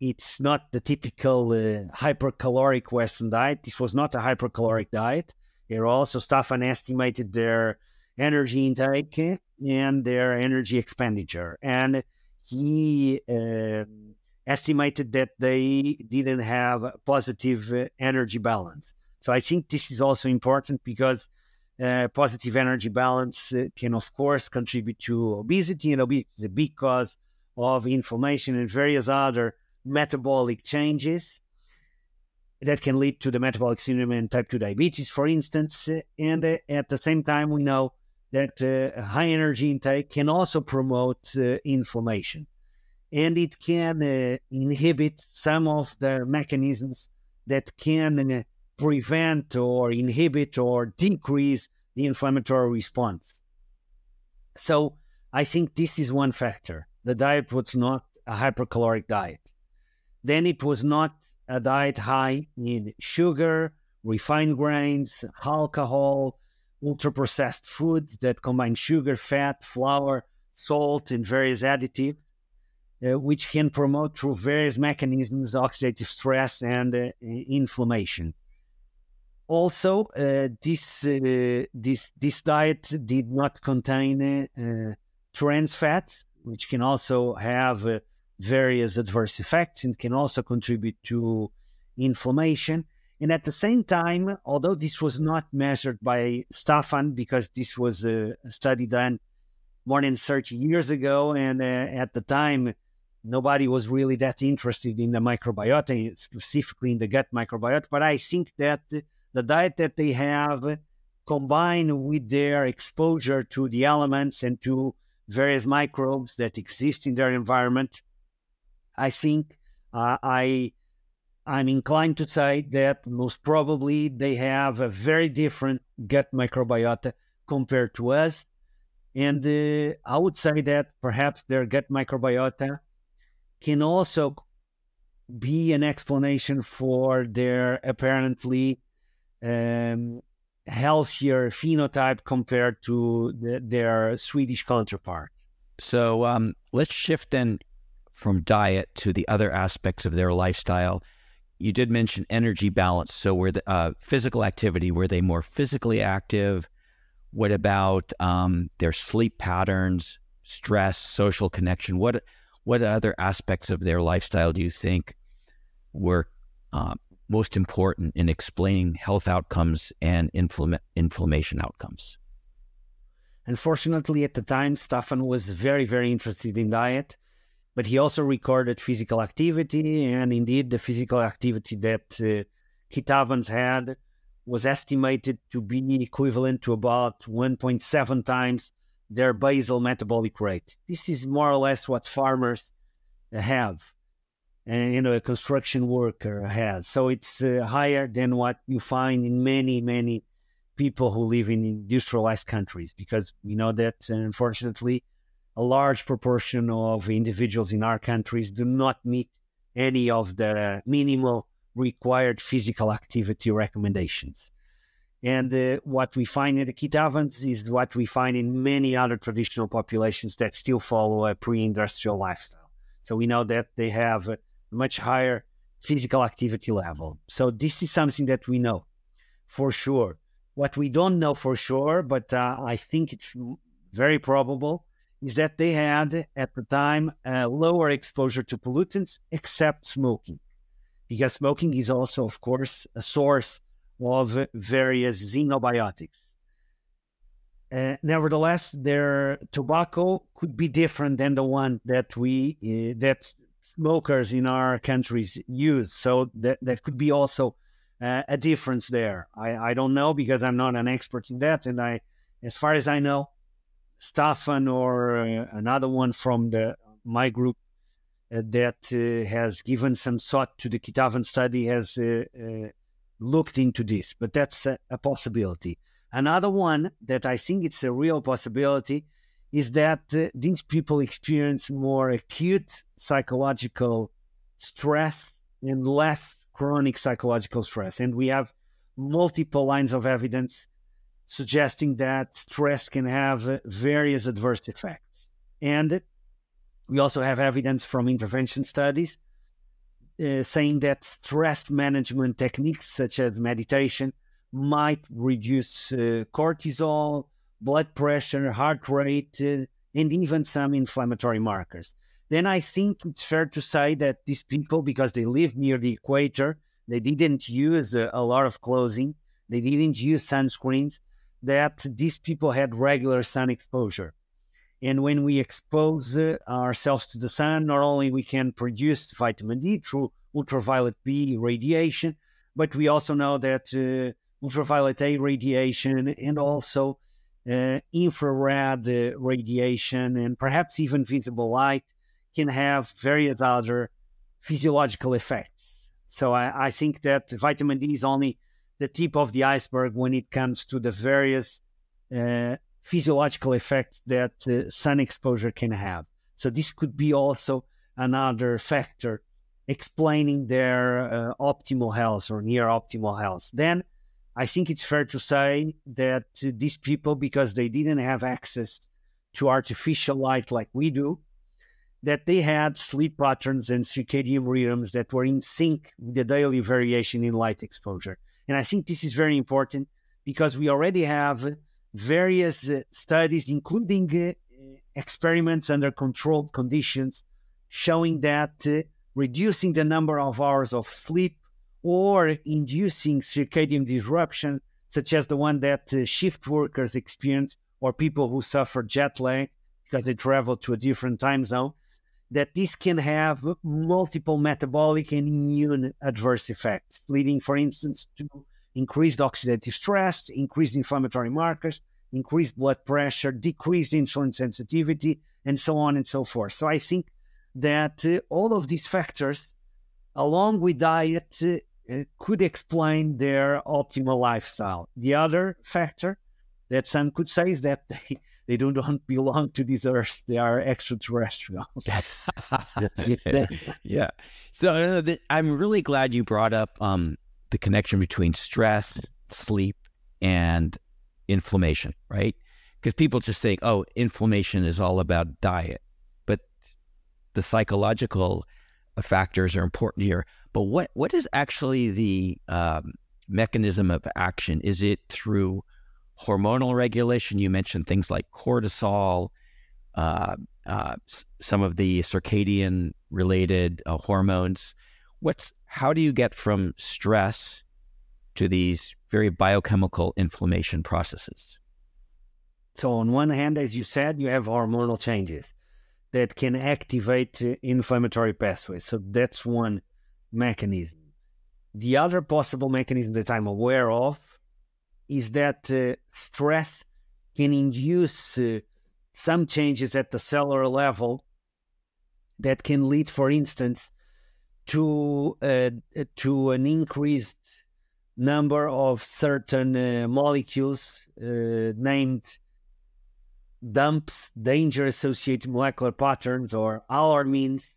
it's not the typical hypercaloric Western diet. This was not a hypercaloric diet. Here also, Staffan estimated their energy intake and their energy expenditure. And he estimated that they didn't have a positive energy balance. So I think this is also important because positive energy balance can, of course, contribute to obesity. And obesity is a big cause of inflammation and various other metabolic changes that can lead to the metabolic syndrome and type 2 diabetes, for instance. And at the same time, we know that high energy intake can also promote inflammation. And it can inhibit some of the mechanisms that can prevent or inhibit or decrease the inflammatory response. So I think this is one factor. The diet was not a hypercaloric diet. Then it was not a diet high in sugar, refined grains, alcohol, ultra-processed foods that combine sugar, fat, flour, salt, and various additives, which can promote through various mechanisms oxidative stress and inflammation. Also, this diet did not contain trans fats, which can also have various adverse effects and can also contribute to inflammation. And at the same time, although this was not measured by Staffan because this was a study done more than 30 years ago, and at the time, nobody was really that interested in the microbiota, specifically in the gut microbiota. But I think that the diet that they have combined with their exposure to the elements and to various microbes that exist in their environment, I think I'm inclined to say that most probably they have a very different gut microbiota compared to us. And I would say that perhaps their gut microbiota can also be an explanation for their apparently healthier phenotype compared to their Swedish counterpart. So let's shift then from diet to the other aspects of their lifestyle. You did mention energy balance. So were the physical activity, were they more physically active? What about their sleep patterns, stress, social connection? What other aspects of their lifestyle do you think were most important in explaining health outcomes and inflammation outcomes? Unfortunately, at the time, Staffan was very, very interested in diet, but he also recorded physical activity, and indeed the physical activity that Kitavans had was estimated to be equivalent to about 1.7 times their basal metabolic rate. This is more or less what farmers have, and a construction worker has. So it's higher than what you find in many, many people who live in industrialized countries, because we know that, unfortunately, a large proportion of individuals in our countries do not meet any of the minimal required physical activity recommendations. And what we find in the Kitavans is what we find in many other traditional populations that still follow a pre-industrial lifestyle. So we know that they have a much higher physical activity level. So this is something that we know for sure. What we don't know for sure, but I think it's very probable, is that they had, at the time, a lower exposure to pollutants, except smoking. Because smoking is also, of course, a source of various xenobiotics. Nevertheless, their tobacco could be different than the one that that smokers in our countries use. So that could be also a difference there. I don't know because I'm not an expert in that. And as far as I know, Staffan or another one from my group that has given some thought to the Kitavan study has looked into this, but that's a possibility. Another one that I think it's a real possibility is that these people experience more acute psychological stress and less chronic psychological stress. And we have multiple lines of evidence suggesting that stress can have various adverse effects. And we also have evidence from intervention studies saying that stress management techniques such as meditation might reduce cortisol, blood pressure, heart rate, and even some inflammatory markers. Then I think it's fair to say that these people, because they live near the equator, they didn't use a lot of clothing, they didn't use sunscreens, that these people had regular sun exposure. And when we expose ourselves to the sun, not only we can produce vitamin D through ultraviolet B radiation, but we also know that ultraviolet A radiation and also infrared radiation and perhaps even visible light can have various other physiological effects. So I think that vitamin D is only the tip of the iceberg when it comes to the various physiological effects that sun exposure can have. So this could be also another factor explaining their optimal health or near optimal health. Then I think it's fair to say that these people, because they didn't have access to artificial light like we do, that they had sleep patterns and circadian rhythms that were in sync with the daily variation in light exposure. And I think this is very important because we already have various studies, including experiments under controlled conditions, showing that reducing the number of hours of sleep or inducing circadian disruption, such as the one that shift workers experience or people who suffer jet lag because they travel to a different time zone, that this can have multiple metabolic and immune adverse effects, leading, for instance, to increased oxidative stress, increased inflammatory markers, increased blood pressure, decreased insulin sensitivity, and so on and so forth. So I think that all of these factors, along with diet, could explain their optimal lifestyle. The other factor that some could say is that they don't belong to this earth. They are extraterrestrials. Yeah. So I'm really glad you brought up the connection between stress, sleep, and inflammation, right? Because people just think, oh, inflammation is all about diet. But the psychological factors are important here. But what is actually the mechanism of action? Is it through hormonal regulation? You mentioned things like cortisol, some of the circadian related hormones. How do you get from stress to these very biochemical inflammation processes? So on one hand, as you said, you have hormonal changes that can activate inflammatory pathways. So that's one mechanism. The other possible mechanism that I'm aware of is that stress can induce some changes at the cellular level that can lead, for instance, to an increased number of certain molecules named DAMPs, danger-associated molecular patterns, or alarmins,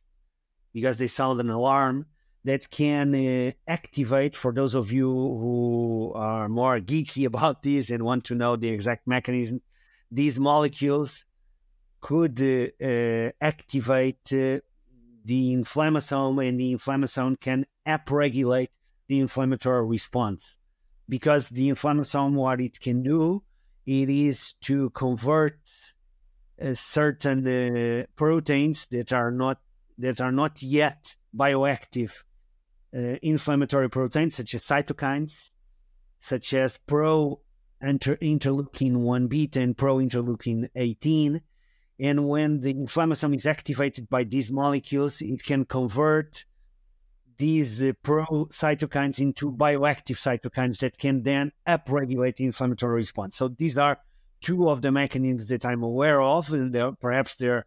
because they sound an alarm, that can activate, for those of you who are more geeky about this and want to know the exact mechanism, these molecules could activate the inflammasome, and the inflammasome can upregulate the inflammatory response. Because the inflammasome, what it can do, it is to convert certain proteins that are not yet bioactive inflammatory proteins, such as cytokines, such as pro-interleukin-1 beta and pro-interleukin-18. And when the inflammasome is activated by these molecules, it can convert these pro-cytokines into bioactive cytokines that can then upregulate the inflammatory response. So these are two of the mechanisms that I'm aware of, and perhaps there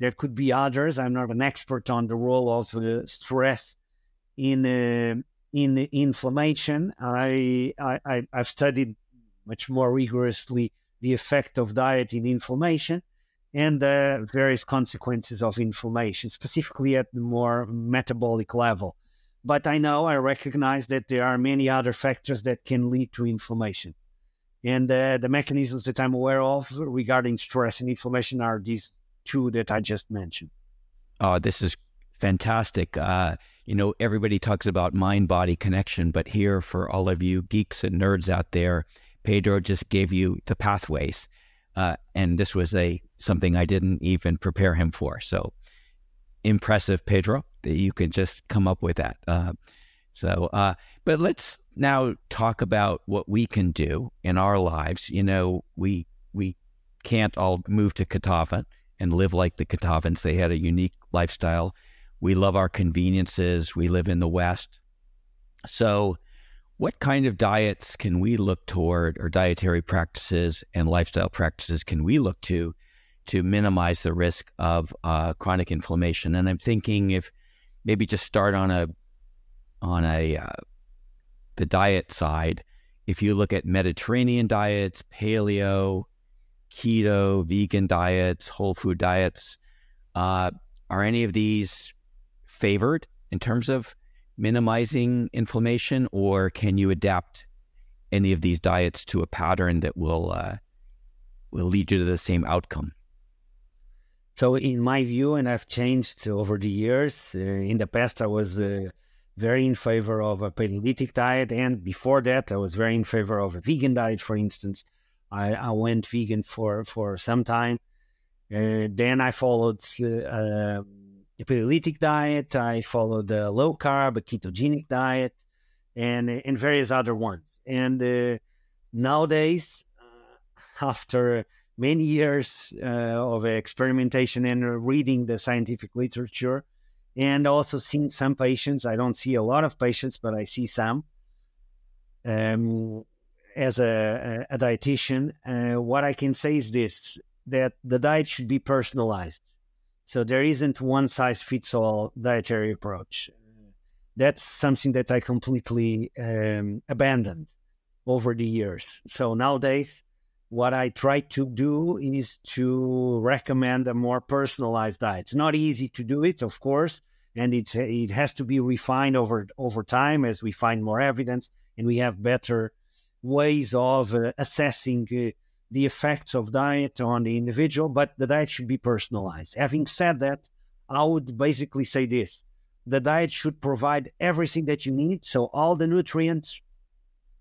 There could be others. I'm not an expert on the role of stress in inflammation. I've studied much more rigorously the effect of diet in inflammation and the various consequences of inflammation, specifically at the more metabolic level. But I recognize that there are many other factors that can lead to inflammation. And the mechanisms that I'm aware of regarding stress and inflammation are these two that I just mentioned. Oh, this is fantastic. You know, everybody talks about mind-body connection, but here for all of you geeks and nerds out there, Pedro just gave you the pathways. And this was something I didn't even prepare him for. So impressive, Pedro, that you could just come up with that. But let's now talk about what we can do in our lives. You know, we can't all move to Kitava and live like the Kitavans. They had a unique lifestyle. We love our conveniences. We live in the West. So what kind of diets can we look toward, or dietary practices and lifestyle practices can we look to minimize the risk of chronic inflammation? And I'm thinking if maybe just start on the diet side, if you look at Mediterranean diets, paleo, keto, vegan diets, whole food diets, are any of these favored in terms of minimizing inflammation, or can you adapt any of these diets to a pattern that will lead you to the same outcome? So in my view, and I've changed over the years, in the past I was very in favor of a paleolithic diet, and before that I was very in favor of a vegan diet, for instance. I went vegan for some time. Then I followed a paleolithic diet, I followed a low-carb, a ketogenic diet, and various other ones. And nowadays, after many years of experimentation and reading the scientific literature, and also seeing some patients, I don't see a lot of patients, but I see some, as a dietitian, what I can say is this, that the diet should be personalized. So there isn't one-size-fits-all dietary approach. That's something that I completely abandoned over the years. So nowadays, what I try to do is to recommend a more personalized diet. It's not easy to do it, of course, and it has to be refined over time as we find more evidence and we have better ways of assessing the effects of diet on the individual, but the diet should be personalized. Having said that, I would basically say this. The diet should provide everything that you need, so all the nutrients.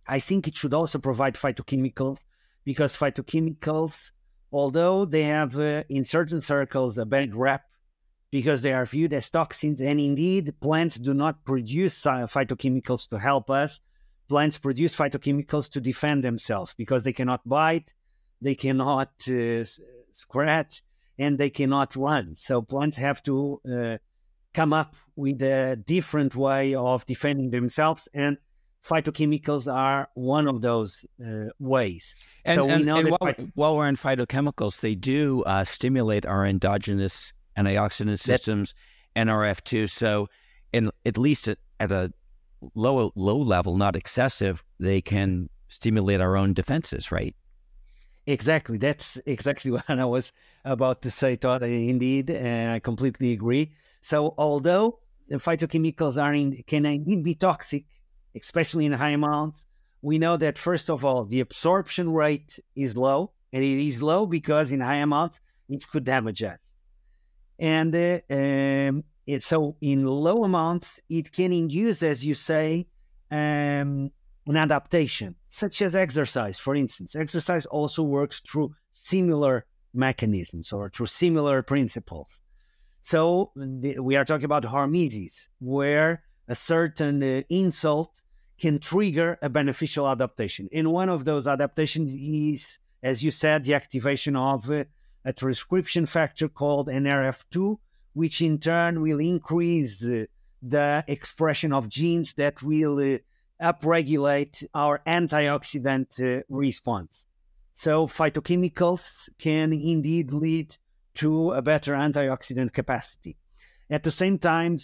I think it should also provide phytochemicals, because phytochemicals, although they have, in certain circles, a bad rap, because they are viewed as toxins, and indeed, plants do not produce phytochemicals to help us. Plants produce phytochemicals to defend themselves, because they cannot bite, they cannot scratch, and they cannot run. So plants have to come up with a different way of defending themselves, and phytochemicals are one of those ways. And, so we know and that while we're on phytochemicals, they do stimulate our endogenous antioxidant systems, NRF2. So at least at a low level, not excessive, they can stimulate our own defenses, right? Exactly. That's exactly what I was about to say, Todd. Indeed, and I completely agree. So although the phytochemicals can indeed be toxic, especially in high amounts, we know that, first of all, the absorption rate is low, and it is low because in high amounts, it could damage us. And so in low amounts, it can induce, as you say, an adaptation, such as exercise, for instance. Exercise also works through similar mechanisms or through similar principles. So we are talking about hormesis, where a certain insult can trigger a beneficial adaptation. And one of those adaptations is, as you said, the activation of a transcription factor called NRF2, which in turn will increase the expression of genes that will upregulate our antioxidant response. So phytochemicals can indeed lead to a better antioxidant capacity. At the same time,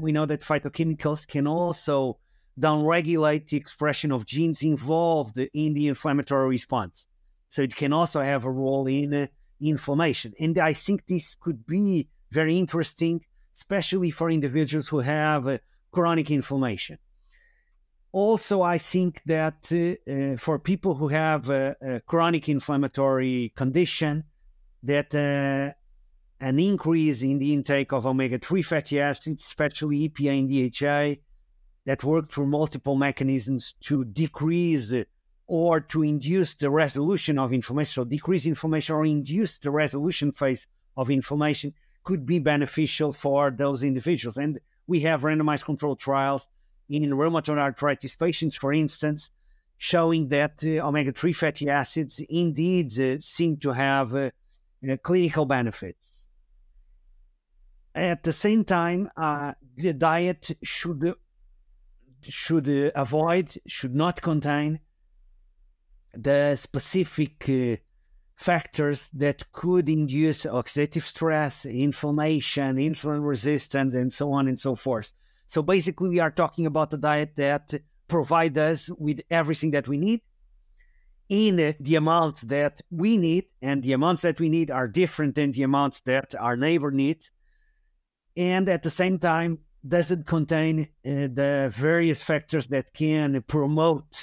we know that phytochemicals can also downregulate the expression of genes involved in the inflammatory response. So it can also have a role in inflammation. And I think this could be very interesting, especially for individuals who have chronic inflammation. Also, I think that for people who have a chronic inflammatory condition, that an increase in the intake of omega-3 fatty acids, especially EPA and DHA, that work through multiple mechanisms to decrease or to induce the resolution of inflammation, so decrease inflammation or induce the resolution phase of inflammation, could be beneficial for those individuals. And we have randomized controlled trials in rheumatoid arthritis patients, for instance, showing that omega-3 fatty acids indeed seem to have clinical benefits. At the same time, the diet should not contain the specific factors that could induce oxidative stress, inflammation, insulin resistance, and so on and so forth. So basically, we are talking about a diet that provides us with everything that we need in the amounts that we need, and the amounts that we need are different than the amounts that our neighbor needs. And at the same time, doesn't contain the various factors that can promote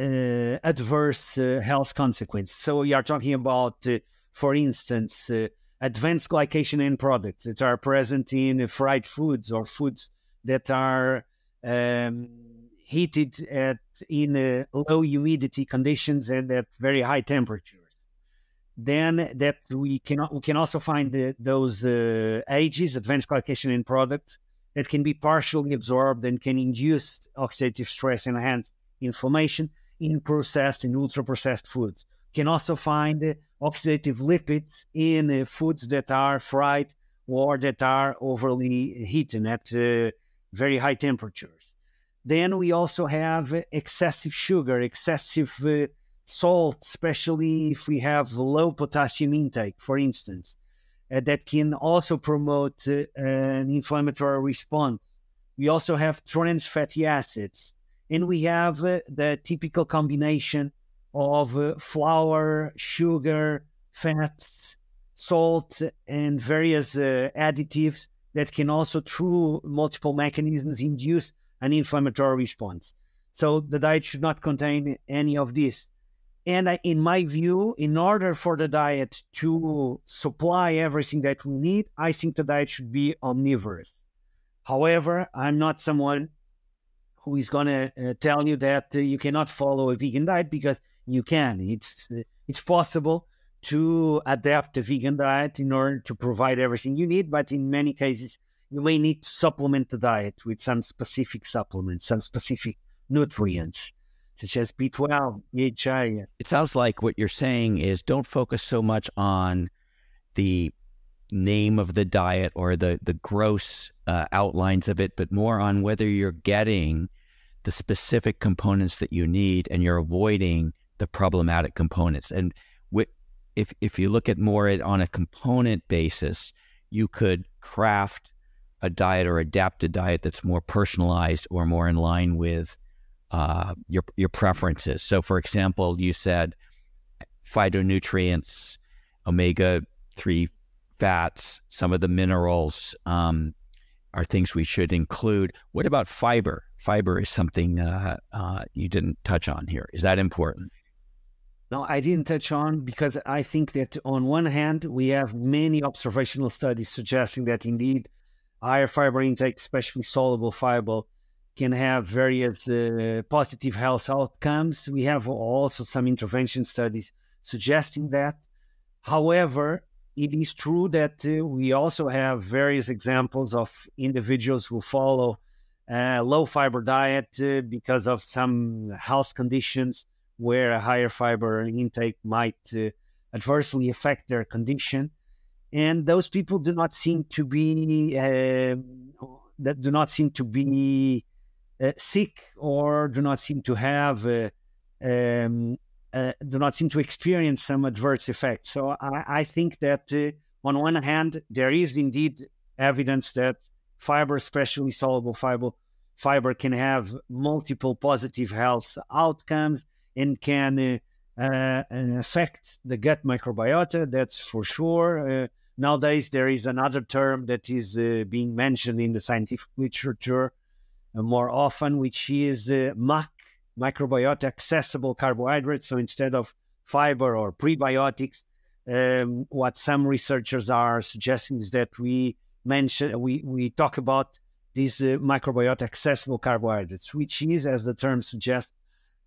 adverse health consequences. So we are talking about, for instance, advanced glycation end products that are present in fried foods or foods that are heated in low humidity conditions and at very high temperatures. Then that we can also find those AGEs, advanced glycation end products, that can be partially absorbed and can induce oxidative stress and enhance inflammation in processed and ultra-processed foods. We can also find oxidative lipids in foods that are fried or that are overly heated at very high temperatures. Then we also have excessive sugar, excessive salt, especially if we have low potassium intake, for instance, that can also promote an inflammatory response. We also have trans fatty acids, and we have the typical combination of flour, sugar, fats, salt, and various additives that can also, through multiple mechanisms, induce an inflammatory response. So the diet should not contain any of this. And in my view, in order for the diet to supply everything that we need, I think the diet should be omnivorous. However, I'm not someone who is going to tell you that you cannot follow a vegan diet, because you can. It's possible to adapt a vegan diet in order to provide everything you need, but in many cases, you may need to supplement the diet with some specific supplements, some specific nutrients, such as B12, DHA. It sounds like what you're saying is don't focus so much on the name of the diet or the gross outlines of it, but more on whether you're getting the specific components that you need and you're avoiding the problematic components. And if you look at more at on a component basis, you could craft a diet or adapt a diet that's more personalized or more in line with your preferences. So for example, you said phytonutrients, omega-3 fats, some of the minerals are things we should include. What about fiber? Fiber is something you didn't touch on here. Is that important? No, I didn't touch on, because I think that on one hand, we have many observational studies suggesting that indeed higher fiber intake, especially soluble fiber, can have various positive health outcomes. We have also some intervention studies suggesting that. However, it is true that we also have various examples of individuals who follow a low fiber diet because of some health conditions where a higher fiber intake might adversely affect their condition. And those people do not seem to be, sick, or do not seem to have do not seem to experience some adverse effects. So I think that on one hand, there is indeed evidence that fiber, especially soluble fiber can have multiple positive health outcomes and can affect the gut microbiota, that's for sure. Nowadays, there is another term that is being mentioned in the scientific literature more often, which is MAC, microbiota accessible carbohydrates. So instead of fiber or prebiotics, what some researchers are suggesting is that we talk about these microbiota accessible carbohydrates, which is, as the term suggests,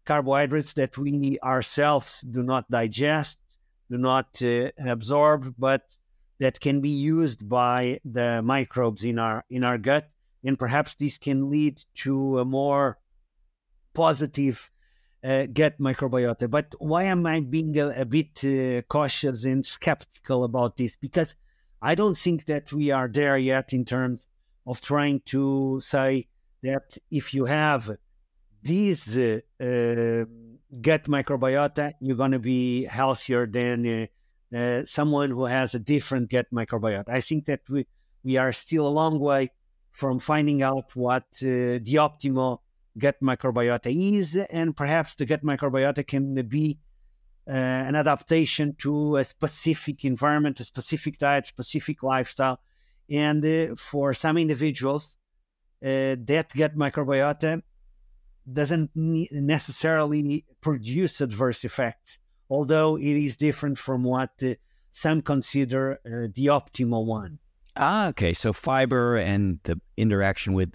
carbohydrates that we ourselves do not digest, do not absorb, but that can be used by the microbes in our gut. And perhaps this can lead to a more positive gut microbiota. But why am I being a bit cautious and skeptical about this? Because I don't think that we are there yet in terms of trying to say that if you have these gut microbiota, you're going to be healthier than someone who has a different gut microbiota. I think that we are still a long way from finding out what the optimal gut microbiota is, and perhaps the gut microbiota can be an adaptation to a specific environment, a specific diet, specific lifestyle. And for some individuals, that gut microbiota doesn't necessarily produce adverse effects, although it is different from what some consider the optimal one. Ah, okay. So fiber and the interaction with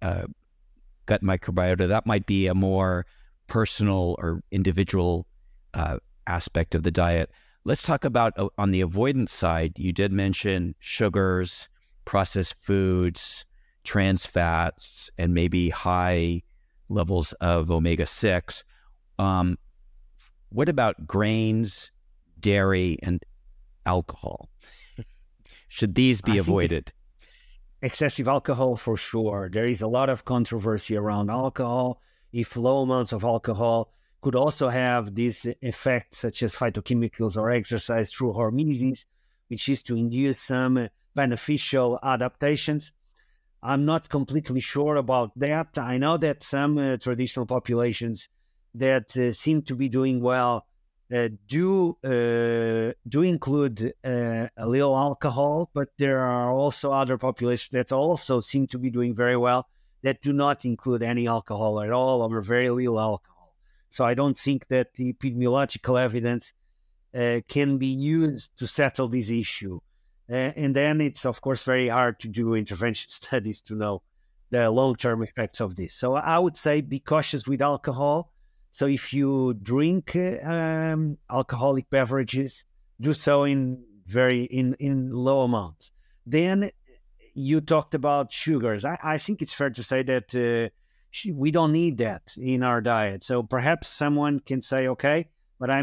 gut microbiota, that might be a more personal or individual aspect of the diet. Let's talk about on the avoidance side. You did mention sugars, processed foods, trans fats, and maybe high levels of omega-6. What about grains, dairy, and alcohol? Should these be avoided? Excessive alcohol, for sure. There is a lot of controversy around alcohol. If low amounts of alcohol could also have these effects, such as phytochemicals or exercise through hormesis, which is to induce some beneficial adaptations. I'm not completely sure about that. I know that some traditional populations that seem to be doing well do include a little alcohol, but there are also other populations that also seem to be doing very well that do not include any alcohol at all or very little alcohol. So I don't think that the epidemiological evidence can be used to settle this issue. And then it's, of course, very hard to do intervention studies to know the long-term effects of this. So I would say be cautious with alcohol. So if you drink alcoholic beverages, do so in low amounts. Then you talked about sugars. I think it's fair to say that we don't need that in our diet. So perhaps someone can say, okay, but I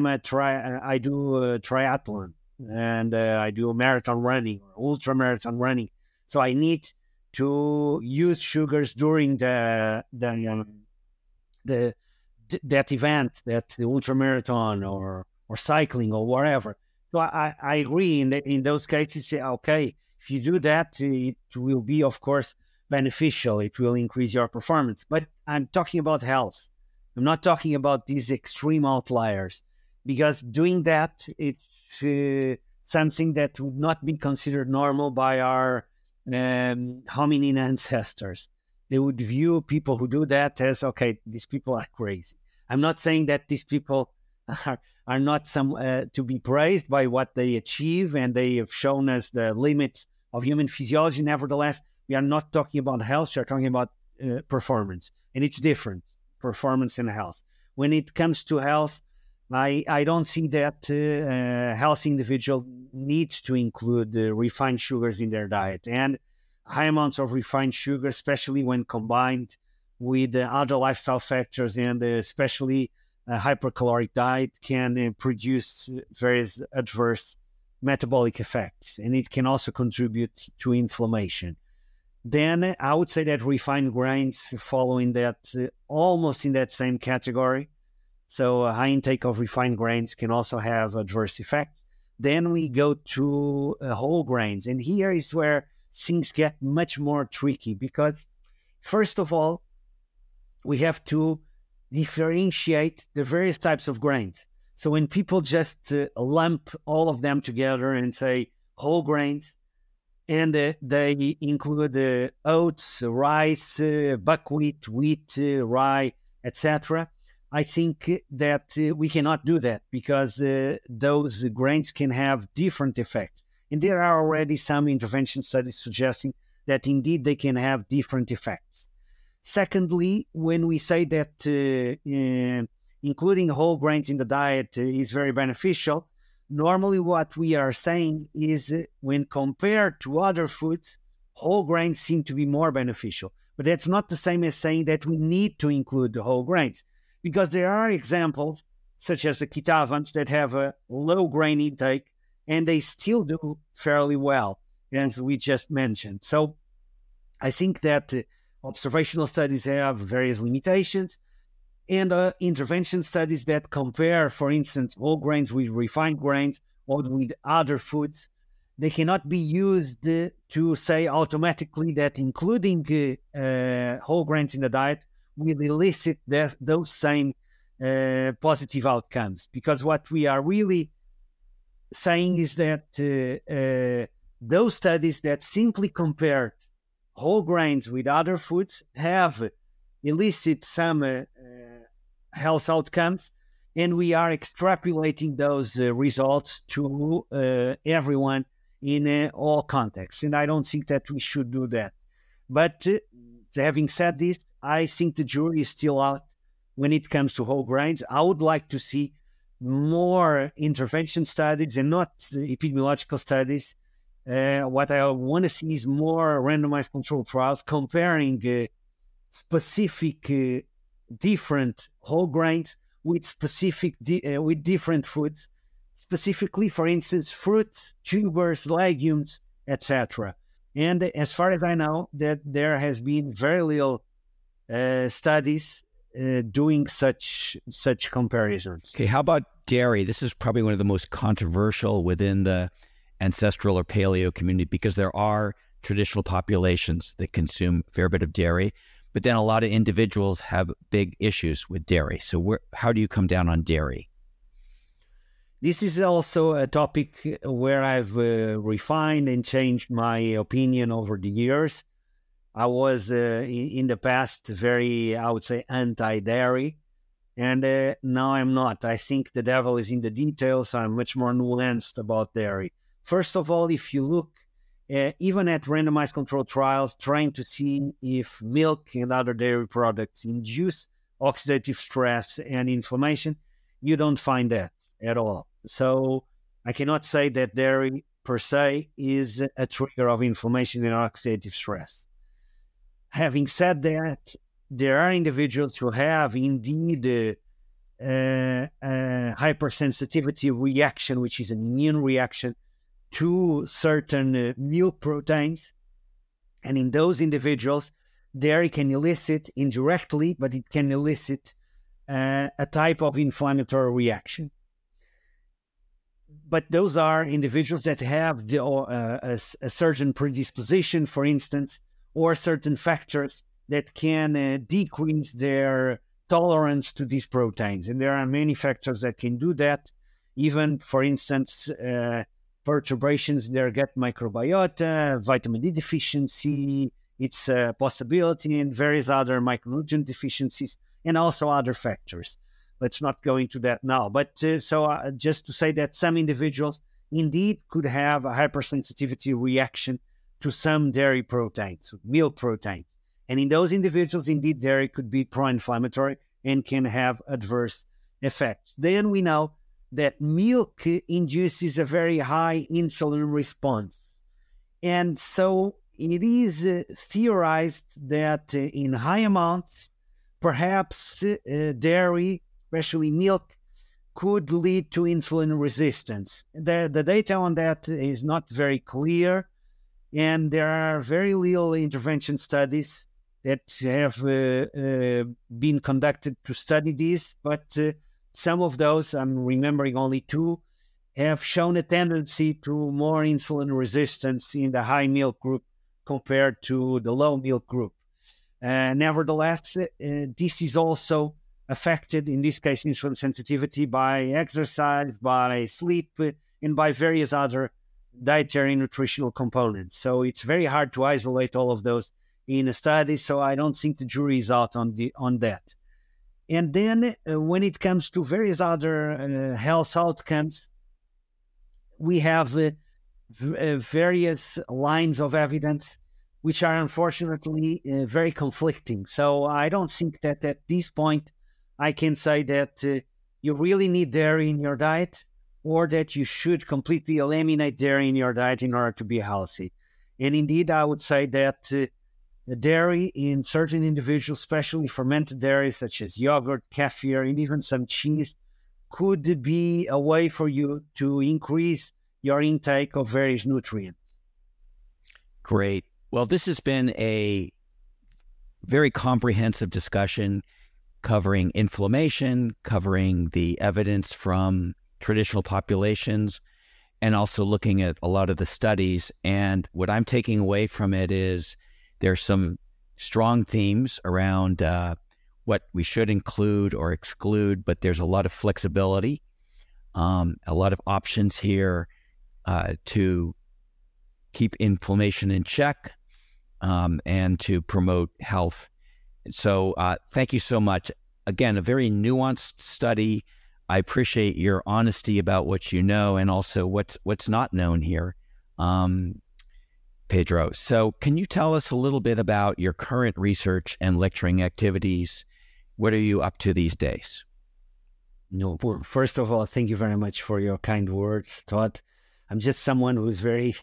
do triathlon and I do marathon running, ultra marathon running. So I need to use sugars during that event, that ultramarathon or cycling or whatever. So I agree in those cases, say, okay, if you do that, it will be, of course, beneficial. It will increase your performance. But I'm talking about health. I'm not talking about these extreme outliers, because doing that, it's something that would not be considered normal by our hominin ancestors. They would view people who do that as, okay, these people are crazy. I'm not saying that these people are not to be praised by what they achieve, and they have shown us the limits of human physiology. Nevertheless, we are not talking about health, we are talking about performance. And it's different, performance and health. When it comes to health, I don't think that a healthy individual needs to include refined sugars in their diet. And high amounts of refined sugar, especially when combined with other lifestyle factors and especially a hypercaloric diet, can produce various adverse metabolic effects, and it can also contribute to inflammation. Then I would say that refined grains follow in that almost in that same category. So a high intake of refined grains can also have adverse effects. Then we go to whole grains. And here is where things get much more tricky because, first of all, we have to differentiate the various types of grains. So when people just lump all of them together and say whole grains, and they include oats, rice, buckwheat, wheat, rye, etc., I think that we cannot do that because those grains can have different effects. And there are already some intervention studies suggesting that indeed they can have different effects. Secondly, when we say that including whole grains in the diet is very beneficial, normally what we are saying is when compared to other foods, whole grains seem to be more beneficial. But that's not the same as saying that we need to include the whole grains, because there are examples, such as the Kitavans, that have a low grain intake, and they still do fairly well, as we just mentioned. So I think that observational studies have various limitations, and intervention studies that compare, for instance, whole grains with refined grains or with other foods, they cannot be used to say automatically that including whole grains in the diet will elicit those same positive outcomes, because what we are really saying is that those studies that simply compared whole grains with other foods have elicited some health outcomes, and we are extrapolating those results to everyone in all contexts. And I don't think that we should do that. But having said this, I think the jury is still out when it comes to whole grains. I would like to see more intervention studies and not epidemiological studies. What I want to see is more randomized controlled trials comparing specific different whole grains with specific with different foods, specifically, for instance, fruits, tubers, legumes, etc. And as far as I know, that there has been very little studies doing such comparisons. Okay, how about dairy? This is probably one of the most controversial within the ancestral or paleo community, because there are traditional populations that consume a fair bit of dairy, but then a lot of individuals have big issues with dairy. So how do you come down on dairy? This is also a topic where I've refined and changed my opinion over the years. I was in the past very, I would say, anti-dairy, and now I'm not. I think the devil is in the details. So I'm much more nuanced about dairy. First of all, if you look even at randomized controlled trials, trying to see if milk and other dairy products induce oxidative stress and inflammation, you don't find that at all. So I cannot say that dairy per se is a trigger of inflammation and oxidative stress. Having said that, there are individuals who have indeed a hypersensitivity reaction, which is an immune reaction to certain milk proteins. And in those individuals, dairy can elicit indirectly, but it can elicit a type of inflammatory reaction. But those are individuals that have a certain predisposition, for instance, or certain factors that can decrease their tolerance to these proteins. And there are many factors that can do that, even, for instance, perturbations in their gut microbiota, vitamin D deficiency, it's a possibility, and various other micronutrient deficiencies, and also other factors. Let's not go into that now. But so just to say that some individuals indeed could have a hypersensitivity reaction to some dairy proteins, milk proteins. And in those individuals, indeed, dairy could be pro-inflammatory and can have adverse effects. Then we know that milk induces a very high insulin response. And so it is theorized that in high amounts, perhaps dairy, especially milk, could lead to insulin resistance. The data on that is not very clear, and there are very little intervention studies that have been conducted to study this, but Some of those, I'm remembering only two, have shown a tendency to more insulin resistance in the high milk group compared to the low milk group. Nevertheless, this is also affected, in this case, insulin sensitivity, by exercise, by sleep, and by various other dietary and nutritional components. So it's very hard to isolate all of those in a study, so I don't think the jury is out on that. And then when it comes to various other health outcomes, we have various lines of evidence which are unfortunately very conflicting. So I don't think that at this point I can say that you really need dairy in your diet or that you should completely eliminate dairy in your diet in order to be healthy. And indeed, I would say that dairy in certain individuals, especially fermented dairy such as yogurt, kefir, and even some cheese, could be a way for you to increase your intake of various nutrients. Great. Well, this has been a very comprehensive discussion covering inflammation, covering the evidence from traditional populations, and also looking at a lot of the studies. And what I'm taking away from it is there's some strong themes around what we should include or exclude, but there's a lot of flexibility, a lot of options here to keep inflammation in check and to promote health. So thank you so much. Again, a very nuanced study. I appreciate your honesty about what you know and also what's not known here, Pedro. So can you tell us a little bit about your current research and lecturing activities? What are you up to these days? No, first of all, thank you very much for your kind words, Todd. I'm just someone who's very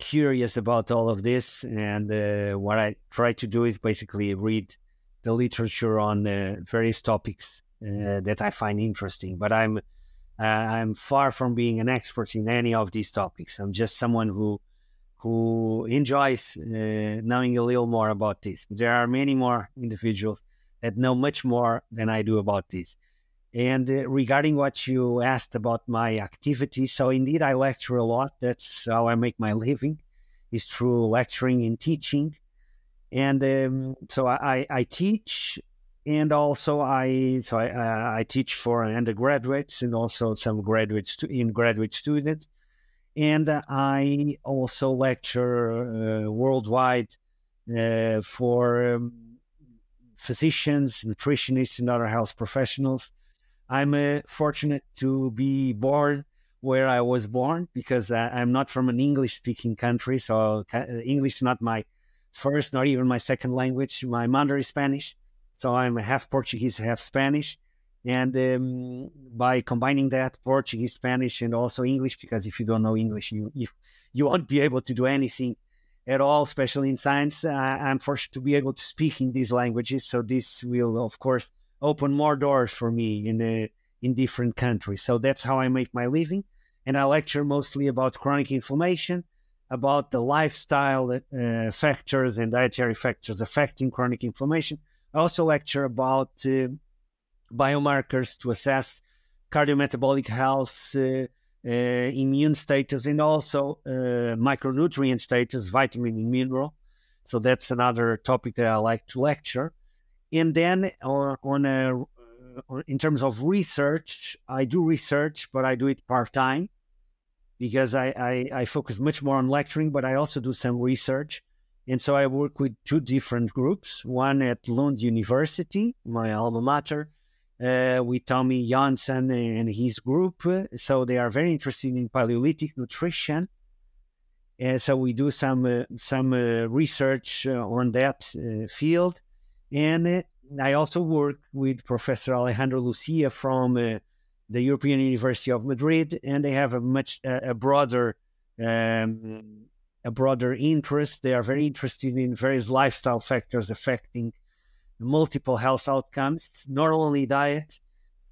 curious about all of this. And what I try to do is basically read the literature on various topics that I find interesting, but I'm far from being an expert in any of these topics. I'm just someone who enjoys knowing a little more about this. But there are many more individuals that know much more than I do about this. And regarding what you asked about my activity, so indeed I lecture a lot. That's how I make my living, is through lecturing and teaching. And so I teach. And also, I teach for undergraduates and also some graduates in graduate students, and I also lecture worldwide for physicians, nutritionists, and other health professionals. I'm fortunate to be born where I was born because I'm not from an English-speaking country, so English is not my first, not even my second language. My mother is Spanish. So I'm half Portuguese, half Spanish. And by combining that, Portuguese, Spanish, and also English, because if you don't know English, you won't be able to do anything at all, especially in science. I'm fortunate to be able to speak in these languages. So this will, of course, open more doors for me in different countries. So that's how I make my living. And I lecture mostly about chronic inflammation, about the lifestyle factors and dietary factors affecting chronic inflammation. I also lecture about biomarkers to assess cardiometabolic health, immune status, and also micronutrient status, vitamin and mineral. So that's another topic that I like to lecture. And then in terms of research, I do research, but I do it part-time because I focus much more on lecturing, but I also do some research. And so I work with two different groups, one at Lund University, my alma mater, with Tommy Jönsson and his group. So they are very interested in Paleolithic nutrition. And so we do some research on that field. And I also work with Professor Alejandro Lucia from the European University of Madrid, and they have a broader interest. They are very interested in various lifestyle factors affecting multiple health outcomes, not only diet,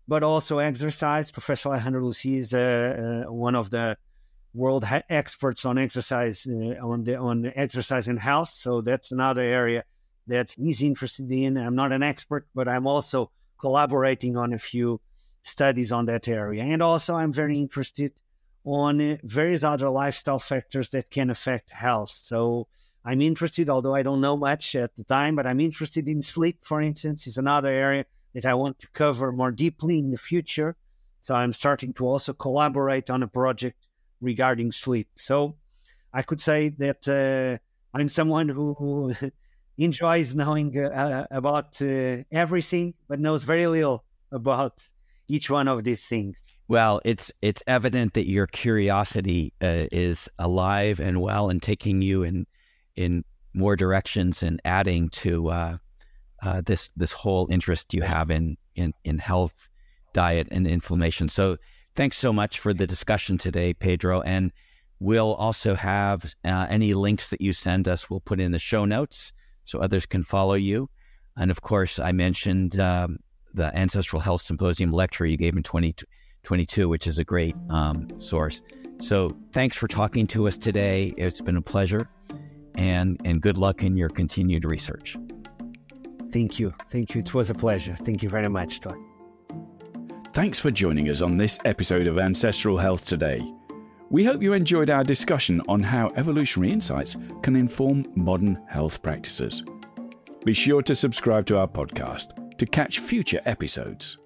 but also exercise. Professor Alejandro Lucia is one of the world experts on exercise, on exercise and health. So that's another area that he's interested in. I'm not an expert, but I'm also collaborating on a few studies on that area. And also I'm very interested on various other lifestyle factors that can affect health. So I'm interested, although I don't know much at the time, but I'm interested in sleep, for instance, is another area that I want to cover more deeply in the future. So I'm starting to also collaborate on a project regarding sleep. So I could say that I'm someone who enjoys knowing about everything, but knows very little about each one of these things. Well, it's evident that your curiosity is alive and well and taking you in more directions and adding to this whole interest you have in health, diet, and inflammation. So thanks so much for the discussion today, Pedro. And we'll also have any links that you send us, we'll put in the show notes so others can follow you. And of course, I mentioned the Ancestral Health Symposium lecture you gave in 2022, which is a great source. So thanks for talking to us today. It's been a pleasure, and good luck in your continued research. Thank you. Thank you. It was a pleasure. Thank you very much, Todd. Thanks for joining us on this episode of Ancestral Health Today. We hope you enjoyed our discussion on how evolutionary insights can inform modern health practices. Be sure to subscribe to our podcast to catch future episodes.